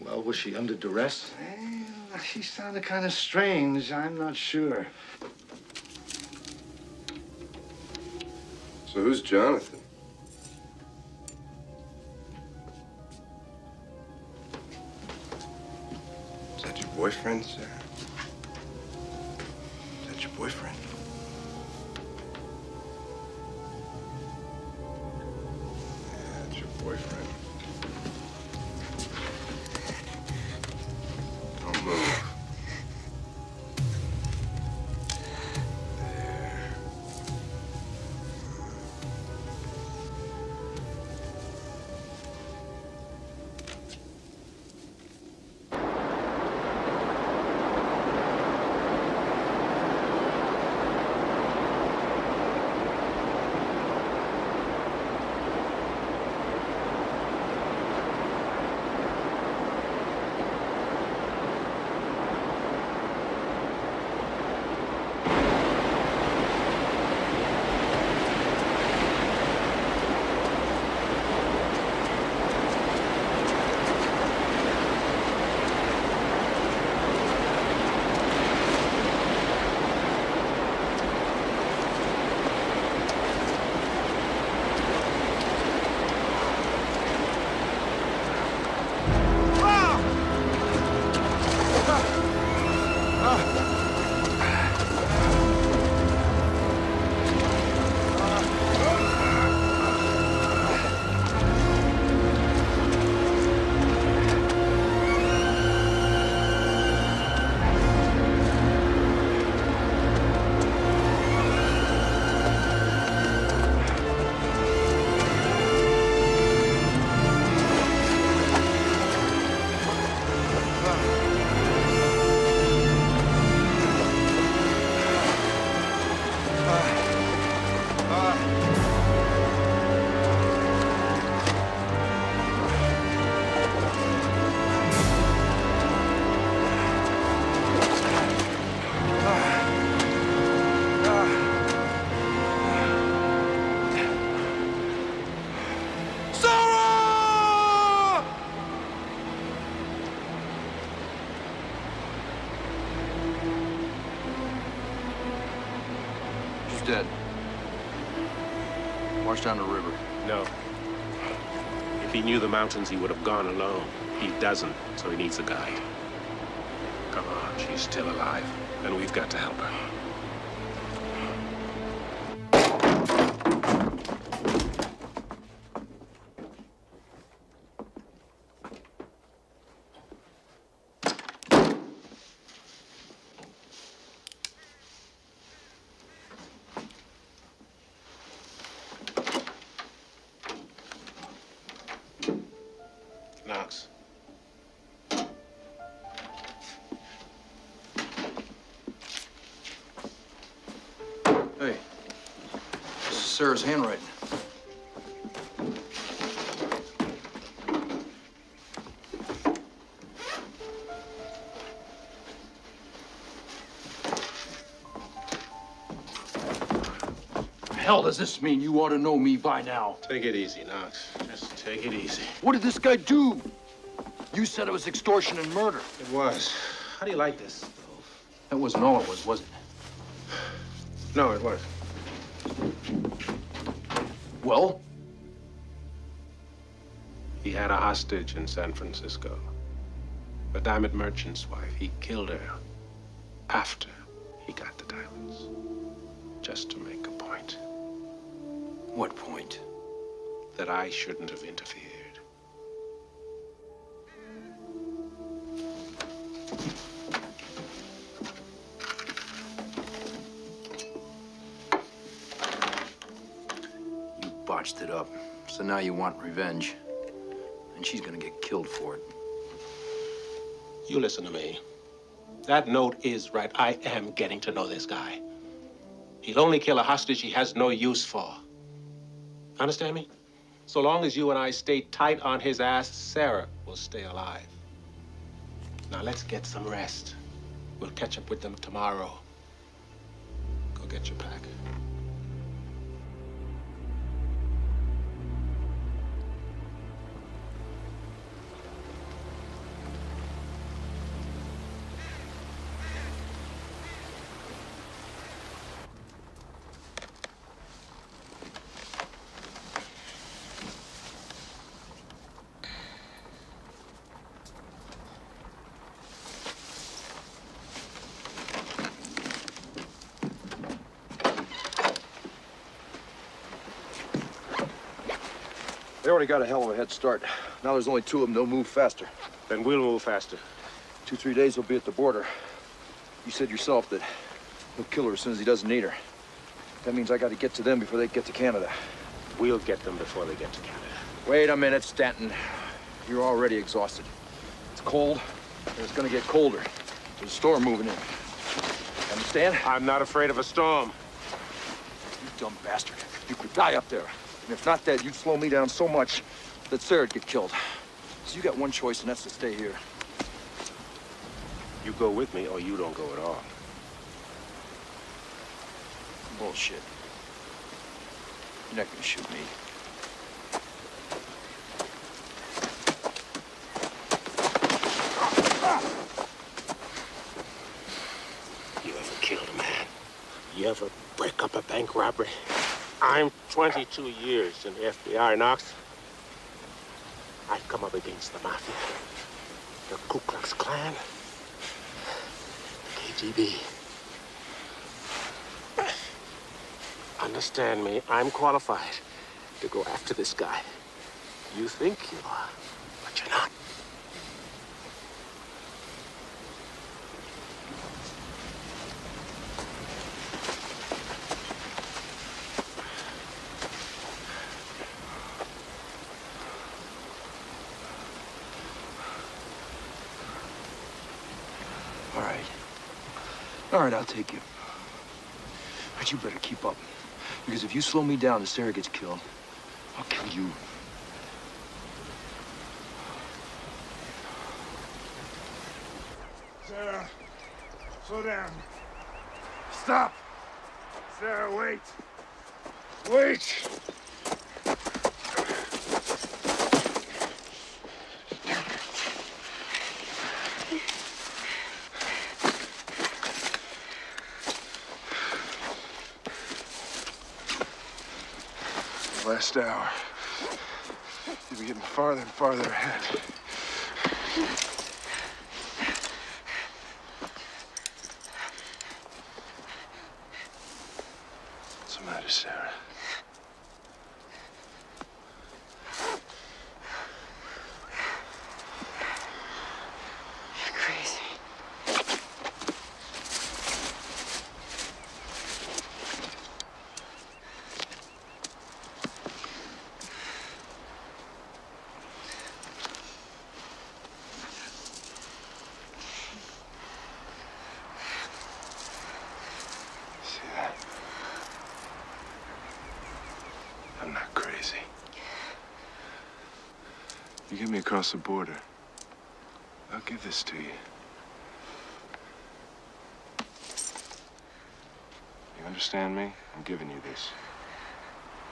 Well, was she under duress? Well, she sounded kind of strange. I'm not sure. So who's Jonathan? Is that your boyfriend, Sarah? Your boyfriend. Yeah, that's your boyfriend. Don't move. dead. March down the river. No. If he knew the mountains, he would have gone alone. He doesn't, so he needs a guide. Come on, she's still alive, and we've got to help her. Hey, this is Sarah's handwriting. Hell, does this mean you ought to know me by now? Take it easy, Knox. Just take it easy. What did this guy do? You said it was extortion and murder. It was. How do you like this? That wasn't all it was it? No, it was. Well? He had a hostage in San Francisco. A diamond merchant's wife. He killed her after he got the diamonds. Just to make a point. What point? That I shouldn't have interfered. It up. So now you want revenge. And she's gonna get killed for it. You listen to me. That note is right. I am getting to know this guy. He'll only kill a hostage he has no use for. Understand me? So long as you and I stay tight on his ass, Sarah will stay alive. Now let's get some rest. We'll catch up with them tomorrow. Go get your pack. They got a hell of a head start. Now there's only two of them. They'll move faster. Then we'll move faster. 2-3 days we'll be at the border. You said yourself that he'll kill her as soon as he doesn't need her. That means I got to get to them before they get to Canada. We'll get them before they get to Canada. Wait a minute, Stanton. You're already exhausted. It's cold, and it's going to get colder. There's a storm moving in. Understand? I'm not afraid of a storm. You dumb bastard. You could die up there. And if not that, you'd slow me down so much that Sarah'd get killed. So you got one choice, and that's to stay here. You go with me, or you don't go at all. Bullshit. You're not gonna shoot me. You ever killed a man? You ever break up a bank robbery? I'm 22 years in the FBI, Knox. I've come up against the Mafia, the Ku Klux Klan, the KGB. Understand me, I'm qualified to go after this guy. You think you are, but you're not. All right, I'll take you. But you better keep up. Because if you slow me down and Sarah gets killed, I'll kill you. Sarah, slow down. Stop! Sarah, wait. Wait! last hour. You'll be getting farther and farther ahead. What's the matter, Sarah? Across the border. I'll give this to you. You understand me? I'm giving you this.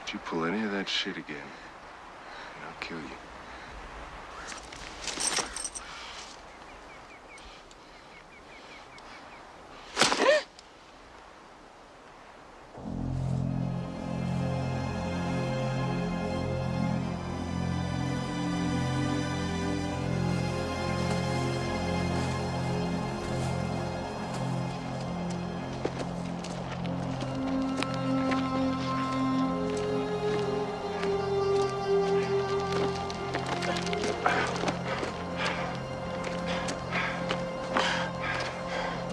If you pull any of that shit again, and I'll kill you.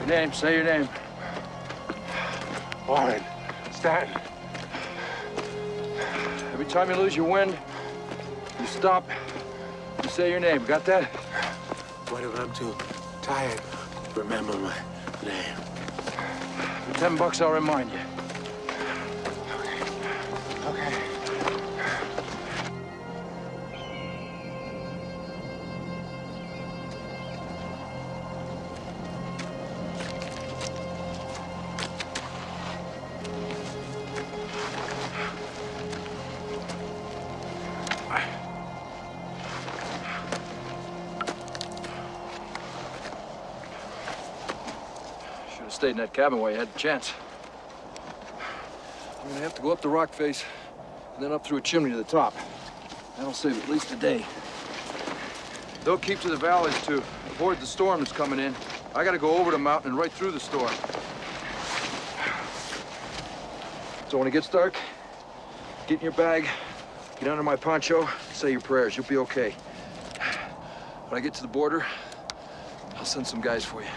Name, say your name. Warren Stanton. Every time you lose your wind, you stop, you say your name. Got that? Whatever, I'm too tired to remember my name. For $10, I'll remind you. Stayed in that cabin while you had the chance. I'm gonna have to go up the rock face and then up through a chimney to the top. That'll save at least a day. They'll keep to the valleys to avoid the storm that's coming in. I gotta go over the mountain and right through the storm. So when it gets dark, get in your bag, get under my poncho, say your prayers. You'll be okay. When I get to the border, I'll send some guys for you.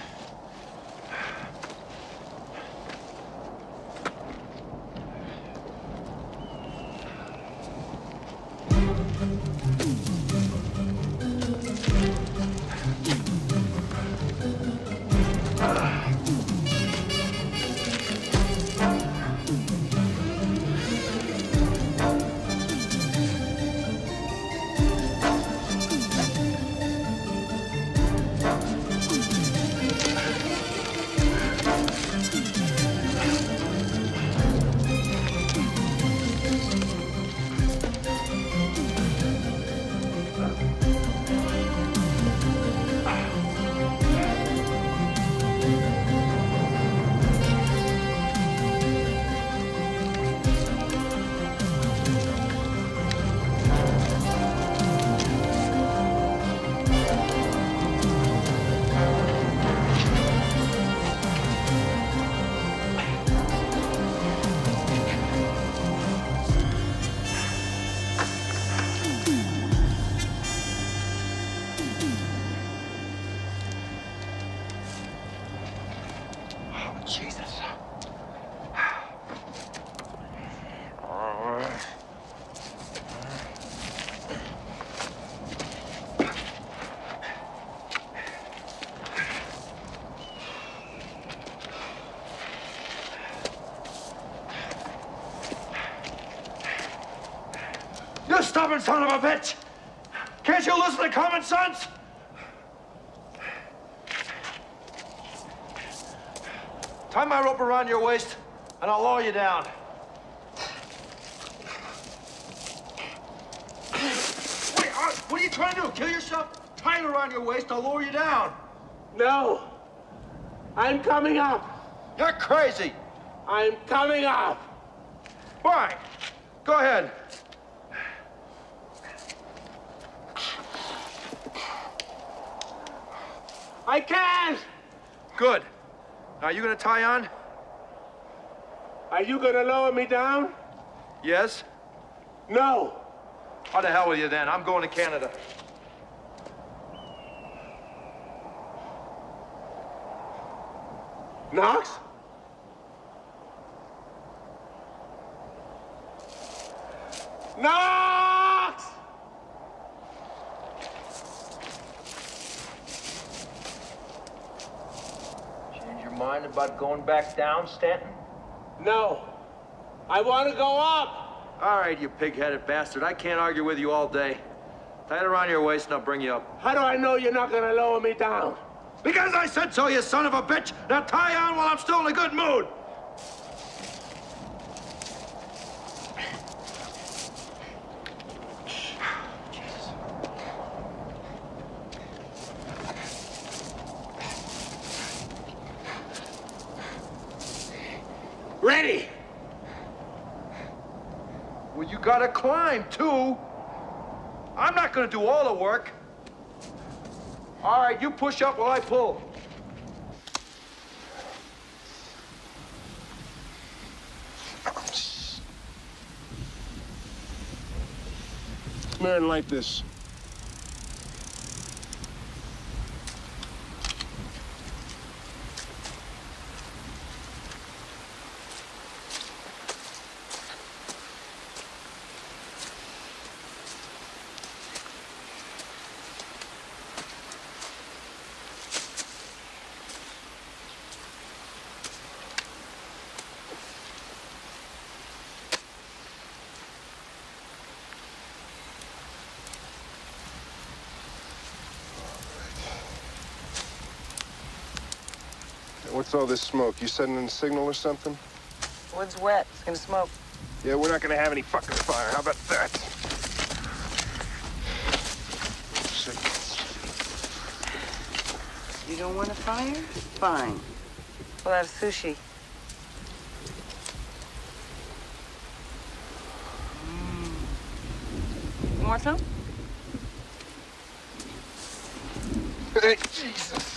Stubborn son of a bitch! Can't you listen to common sense? Tie my rope around your waist, and I'll lower you down. Wait, what are you trying to do? Kill yourself? Tie it around your waist, I'll lower you down. No. I'm coming up. You're crazy. I'm coming up. Fine. Go ahead. I can't! Good. Now, are you gonna tie on? Are you gonna lower me down? Yes. No! How the hell with you then? I'm going to Canada. Knox? Knox! Change your mind about going back down, Stanton? No. I want to go up! All right, you pig-headed bastard. I can't argue with you all day. Tie it around your waist and I'll bring you up. How do I know you're not going to lower me down? Because I said so, you son of a bitch! Now tie on while I'm still in a good mood! Ready! Well, you gotta climb, too! I'm not gonna do all the work. All right, you push up while I pull. Man, like this. What's all this smoke? You sending in a signal or something? The wood's wet. It's gonna smoke. Yeah, we're not gonna have any fucking fire. How about that? You don't want a fire? Fine. We'll have sushi. You want some? Hey, Jesus.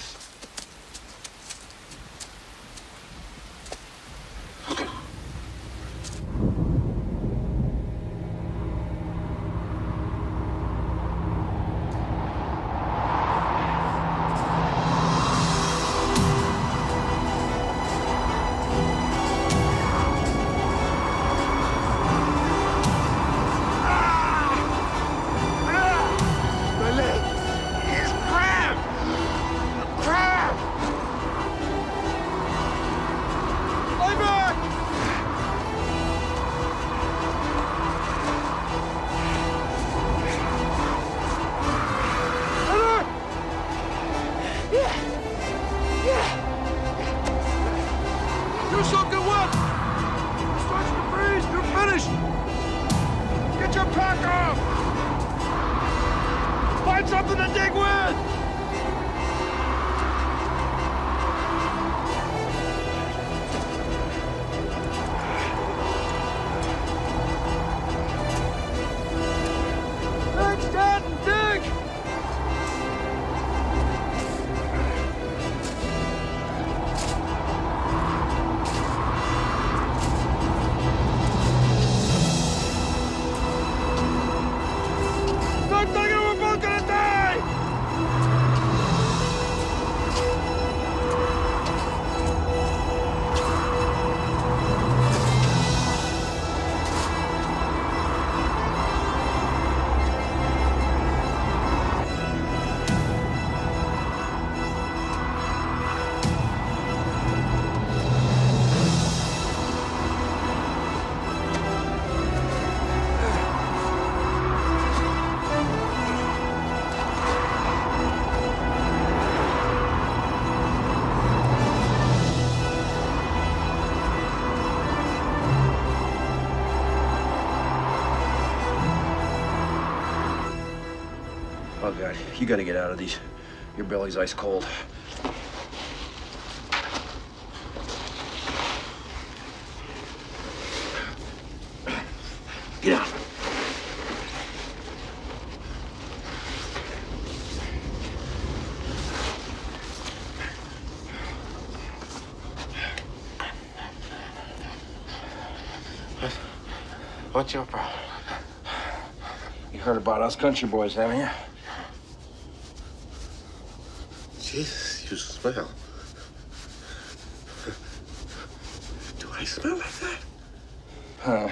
You gotta get out of these. Your belly's ice cold. Get out. What's your problem? You heard about us country boys, haven't you? Jesus, you smell. Do I smell like that? Huh.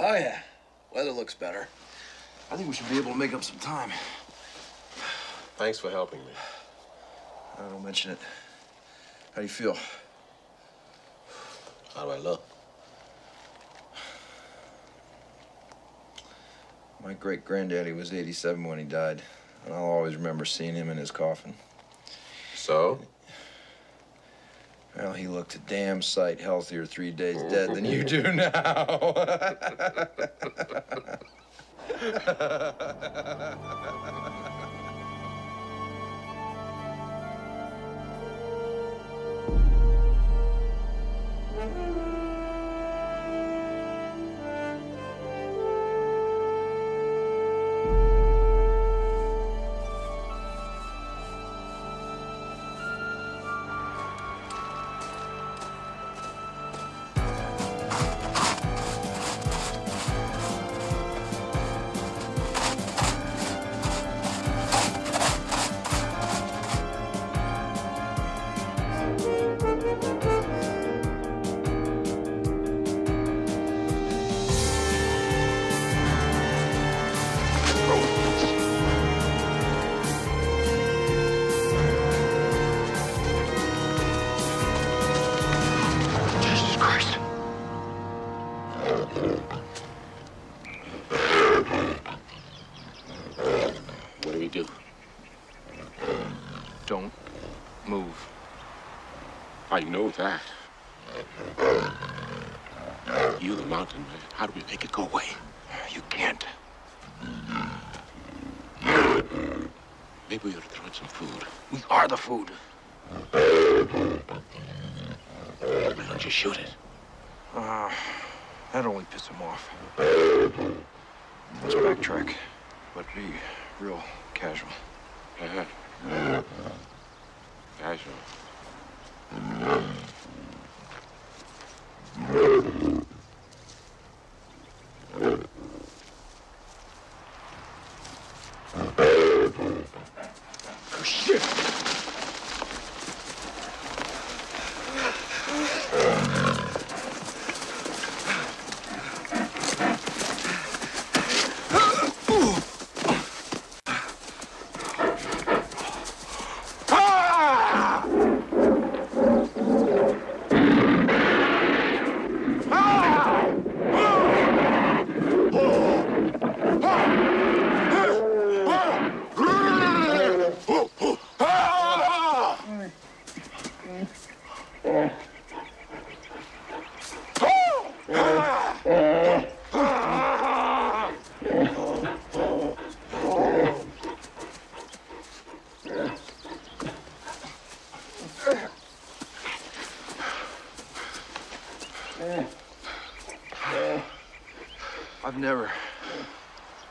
Oh, yeah. Weather looks better. I think we should be able to make up some time. Thanks for helping me. I don't mention it. How do you feel? How do I look? My great-granddaddy was 87 when he died, and I'll always remember seeing him in his coffin. So? Well, he looked a damn sight healthier 3 days dead than you do now. I know that. You're the mountain man. How do we make it go away? You can't. Maybe we ought to throw in some food. We are the food. Why don't you shoot it? That'd only piss him off. Let's backtrack, but be real casual. Casual.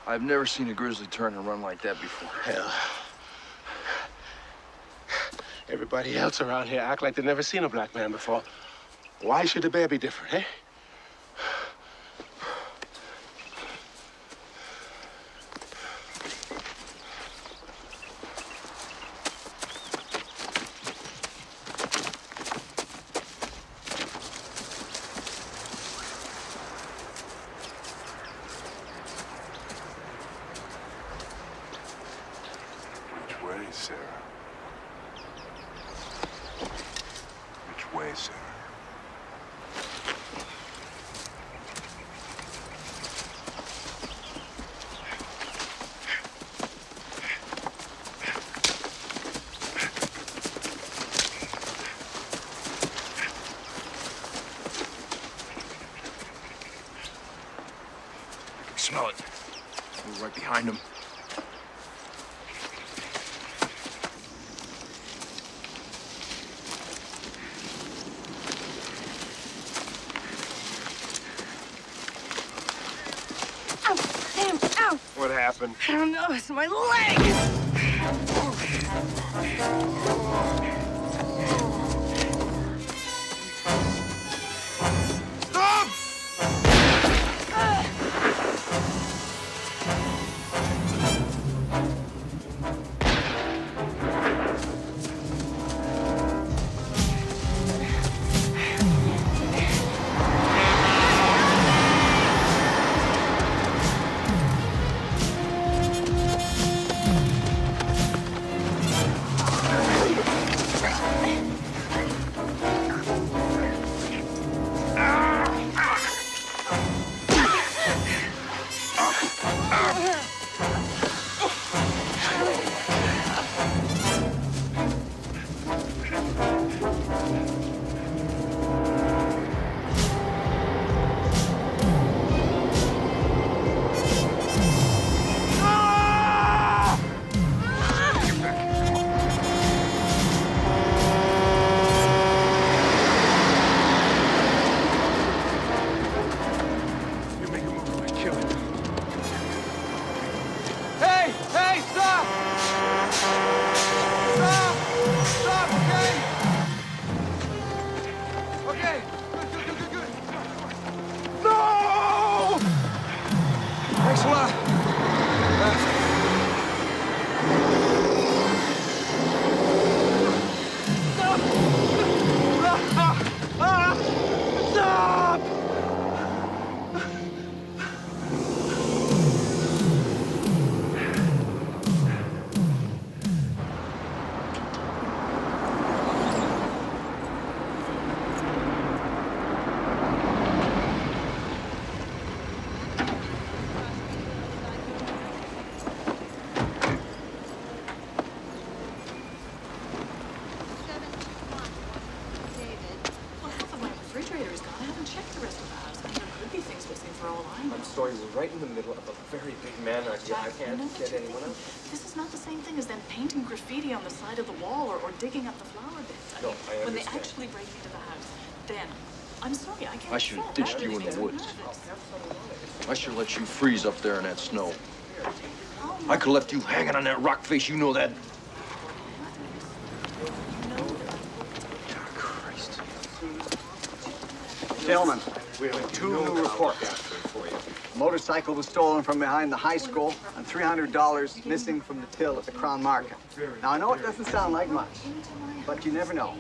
I've never seen a grizzly turn and run like that before. Hell. Everybody else around here act like they've never seen a black man before. Why should the bear be different, eh? Sarah. Smell it. We're right behind him. What happened? I don't know. It's my leg. Stop! Right in the middle of a very big man idea. I can't get anyone else. This is not the same thing as them painting graffiti on the side of the wall or digging up the flower beds. I mean, I understand. When they actually break into the house, then I'm sorry, I can't. I should have ditched you in the woods. I should have let you freeze up there in that snow. I could have left you hanging on that rock face. You know that. Christ. Gentlemen, we have two new reports. A motorcycle was stolen from behind the high school and $300 missing from the till at the Crown Market. Now, I know it doesn't sound like much, but you never know.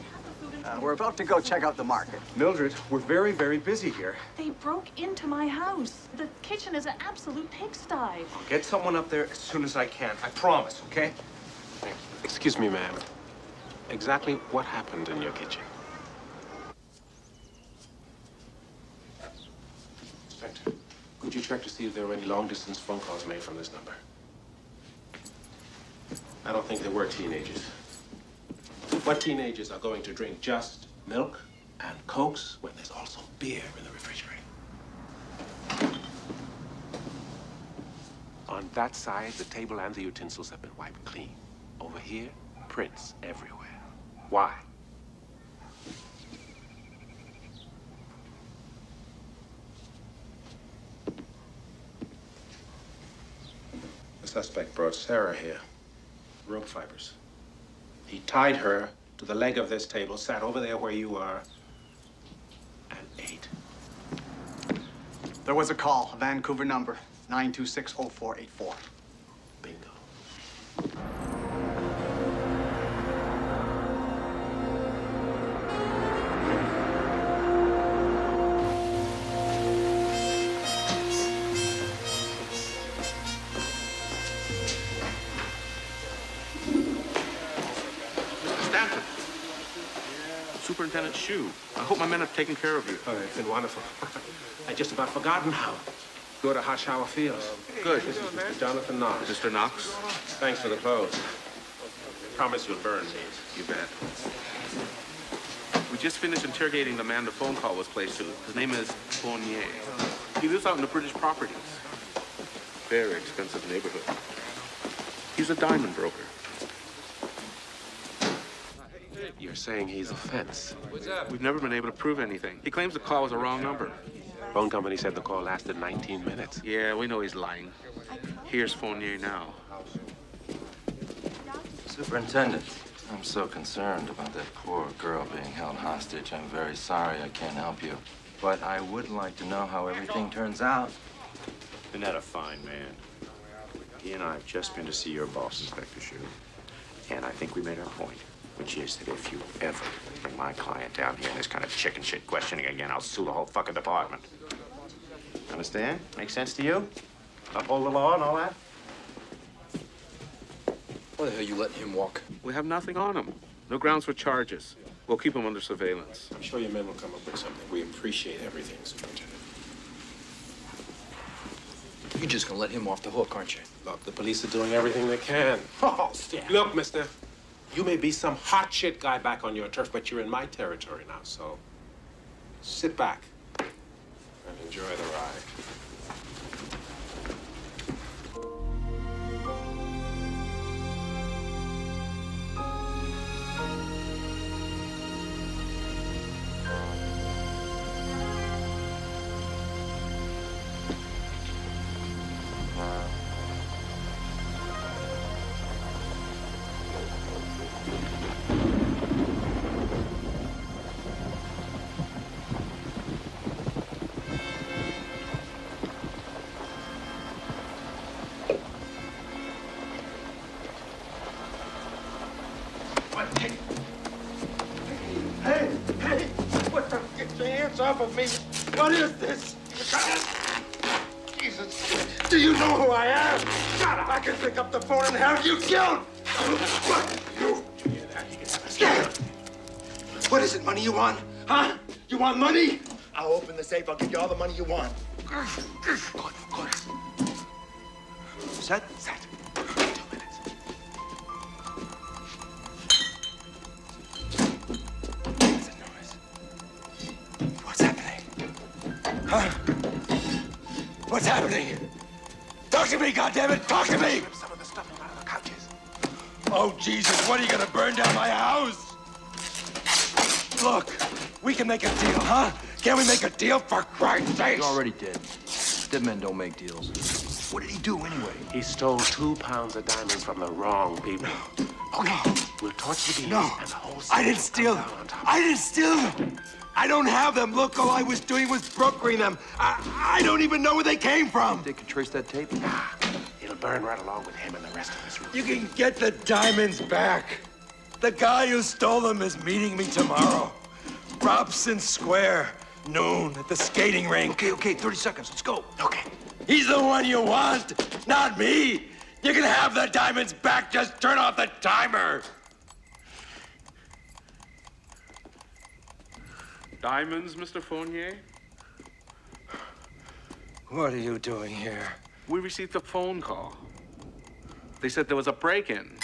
We're about to go check out the market. Mildred, we're very, very busy here. They broke into my house. The kitchen is an absolute pigsty. I'll get someone up there as soon as I can. I promise, okay? Thank you. Excuse me, ma'am. Exactly what happened in your kitchen? Inspector. Would you check to see if there were any long-distance phone calls made from this number? I don't think there were teenagers. What teenagers are going to drink just milk and Cokes when there's also beer in the refrigerator? On that side, the table and the utensils have been wiped clean. Over here, prints everywhere. Why? The suspect brought Sarah here, rope fibers. He tied her to the leg of this table, sat over there where you are, and ate. There was a call, a Vancouver number, 926-0484. Bingo. Superintendent Shue. I hope my men have taken care of you. Oh, it's been wonderful. I just about forgotten how. Go to Hoshawa Field. Good. This is Mr. Jonathan Knox. Mr. Knox? Thanks for the clothes. I promise you'll burn these. You bet. We just finished interrogating the man the phone call was placed to. His name is Fournier. He lives out in the British properties. Very expensive neighborhood. He's a diamond broker. You're saying he's a fence? What's up? We've never been able to prove anything. He claims the call was a wrong number. Phone company said the call lasted 19 minutes. Yeah, we know he's lying. Here's Fournier now. Superintendent, I'm so concerned about that poor girl being held hostage. I'm very sorry I can't help you. But I would like to know how everything turns out. Isn't that a fine man? He and I have just been to see your boss, Inspector Shoe. And I think we made our point, which is that if you ever bring my client down here in this kind of chicken shit questioning again, I'll sue the whole fucking department. Understand? Make sense to you? Uphold the law and all that? Why the hell are you letting him walk? We have nothing on him. No grounds for charges. We'll keep him under surveillance. I'm sure your men will come up with something. We appreciate everything, Superintendent. You're just gonna let him off the hook, aren't you? Look, the police are doing everything they can. Oh, shit. Look, mister, you may be some hot shit guy back on your turf, but you're in my territory now, so sit back and enjoy the ride. Of me. What is this? Jesus, do you know who I am? God, I can pick up the phone and have you killed. What? You? What is it, money you want? Huh? You want money? I'll open the safe. I'll give you all the money you want. Good. Set. 2 minutes. Huh? What's happening? Talk to me, goddammit! Talk to me! Some of the stuff out of the couches. Oh, Jesus, what, are you gonna burn down my house? Look, we can make a deal, huh? Can we make a deal, for Christ's sake? You already did. Dead men don't make deals. What did he do, anyway? He stole 2 pounds of diamonds from the wrong people. No. Oh, no. We'll torch the bees and the whole city. I didn't steal them. I didn't steal them! I don't have them. Look, all I was doing was brokering them. I don't even know where they came from. They can trace that tape. Nah, it'll burn right along with him and the rest of us. You can get the diamonds back. The guy who stole them is meeting me tomorrow. Robson Square, noon, at the skating rink. Okay, 30 seconds, let's go. Okay. He's the one you want, not me. You can have the diamonds back, just turn off the timer. Diamonds, Mr. Fournier? What are you doing here? We received a phone call. They said there was a break-in.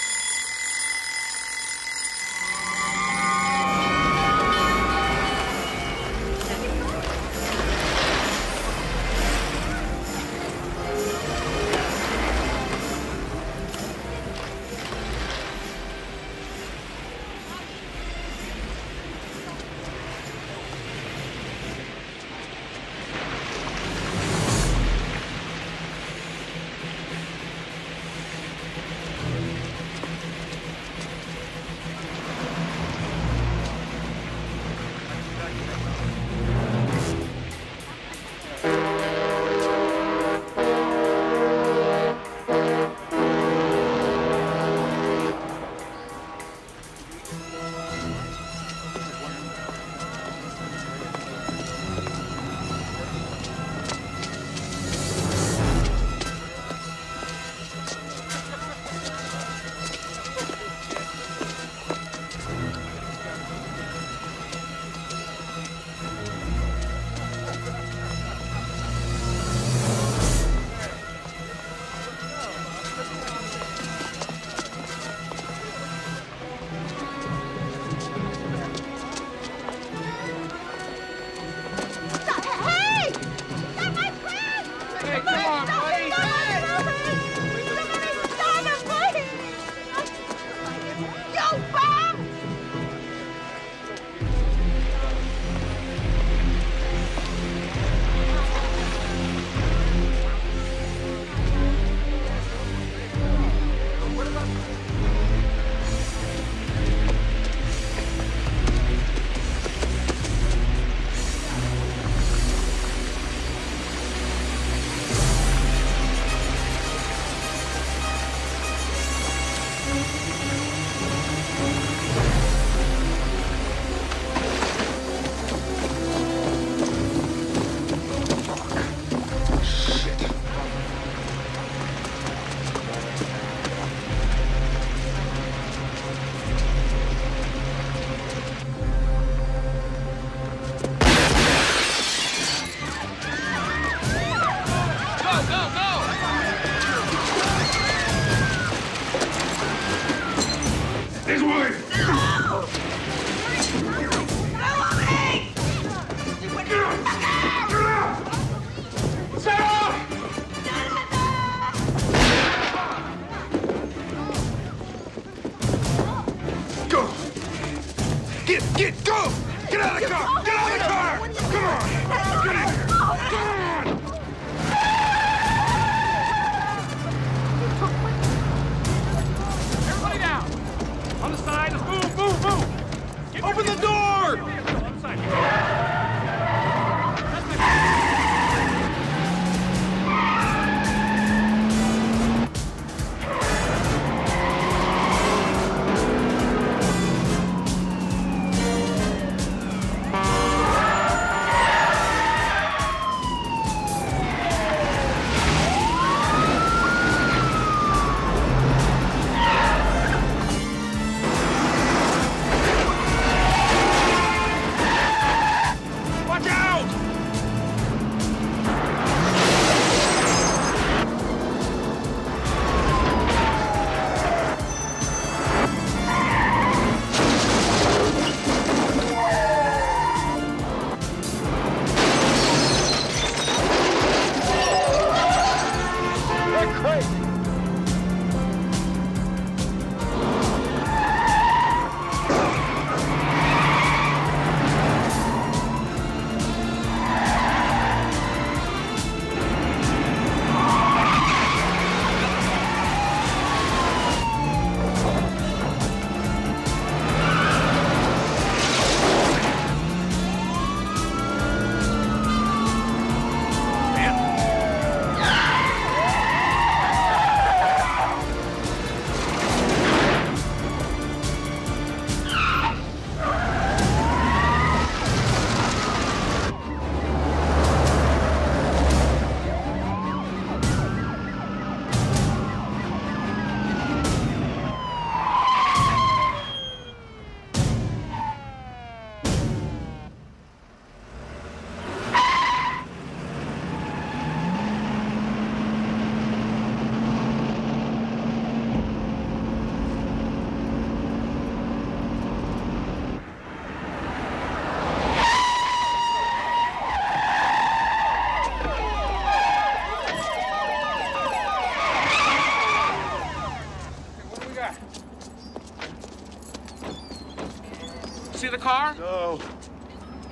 The car? No.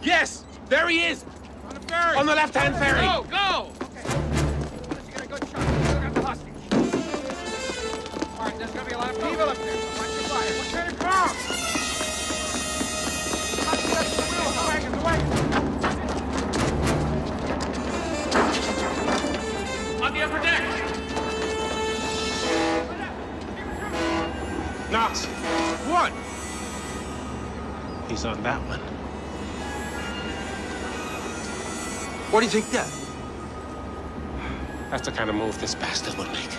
Yes! There he is! On the ferry! On the left-hand ferry! Go! Go! Okay. Let's get a good shot. We've got the hostage. All right, there's gonna be a lot of people up there. Watch your fire. What kind of car? The wagon. On the upper deck! Knox! What? He's on that one. What do you think that? That's the kind of move this bastard would make.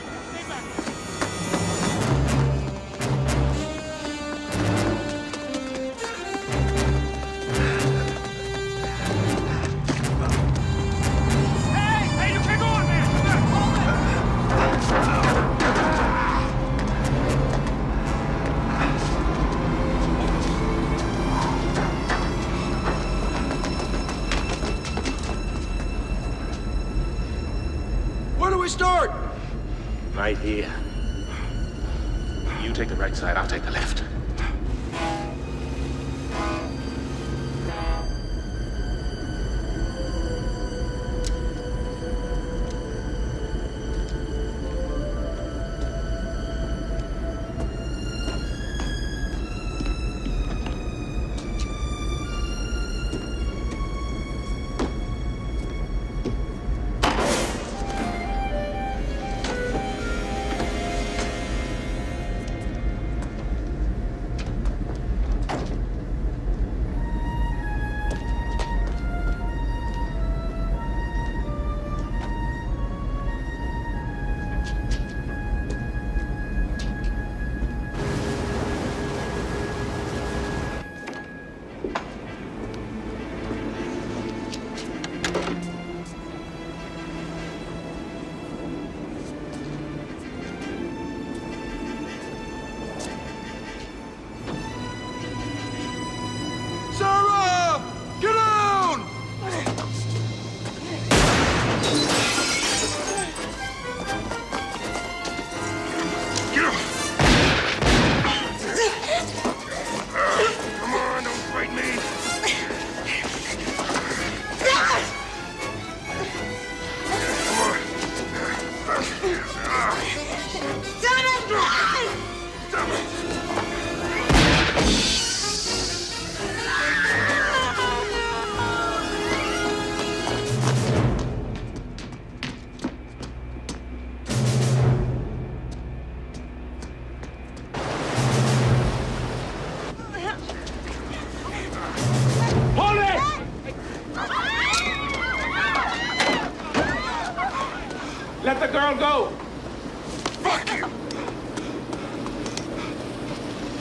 Here. You take the right side, I'll take the left. Let the girl go! Fuck you!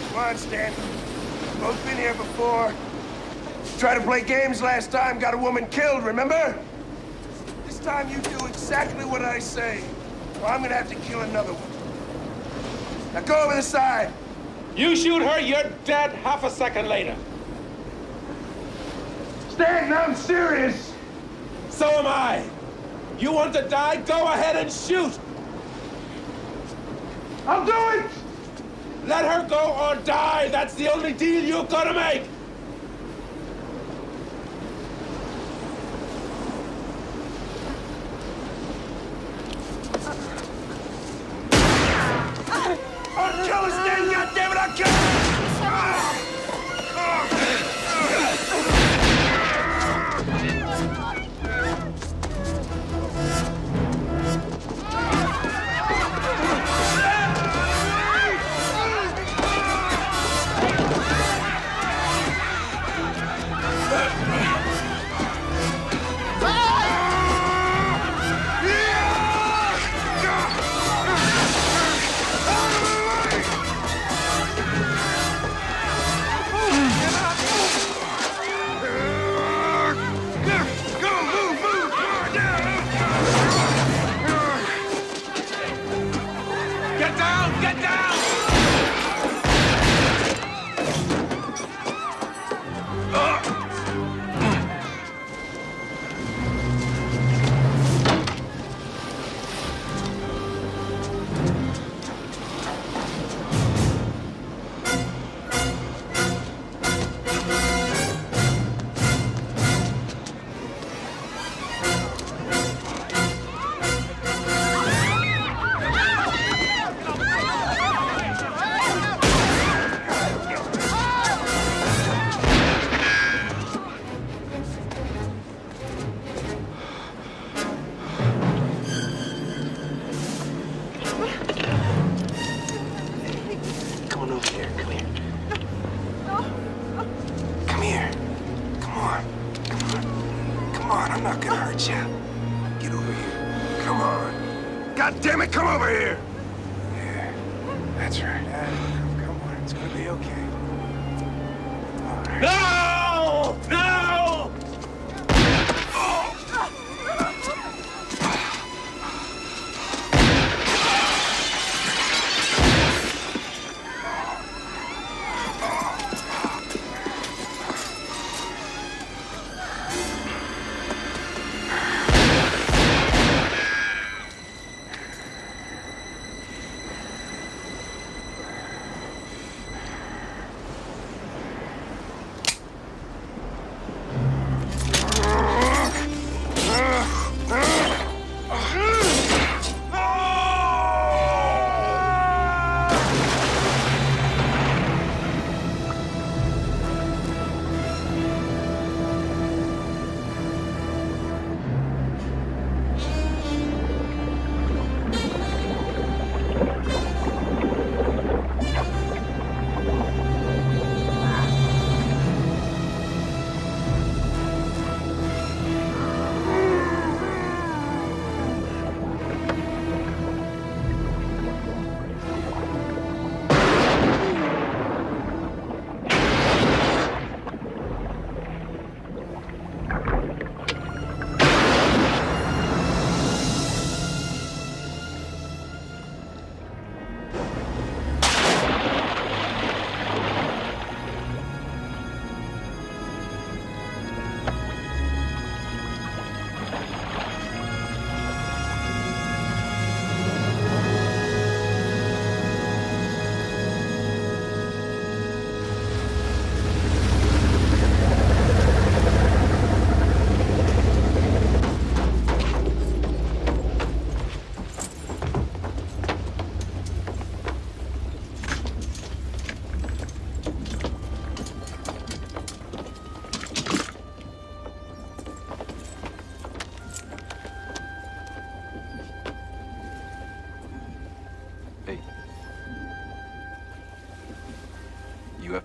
Come on, Stanton. We've both been here before. Tried to play games last time, got a woman killed, remember? This time you do exactly what I say, or I'm gonna have to kill another one. Now go over the side! You shoot her, you're dead half a second later. Stanton, I'm serious! So am I! You want to die? Go ahead and shoot! I'll do it! Let her go or die! That's the only deal you've got to make! I'll kill this damn goddammit! I'll kill her!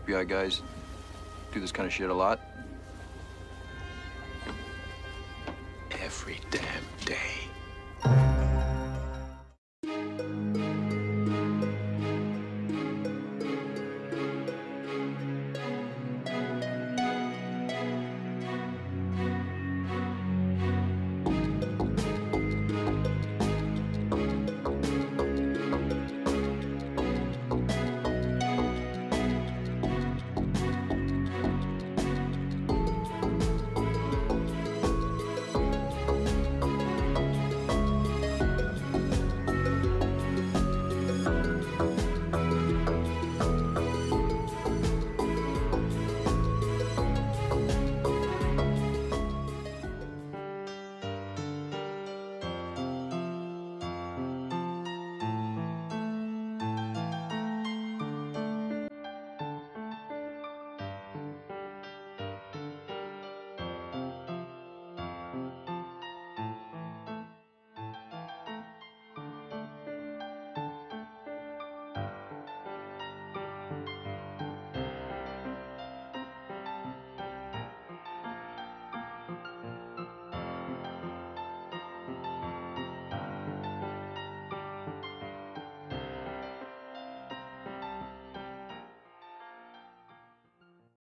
FBI guys do this kind of shit a lot? Every damn day.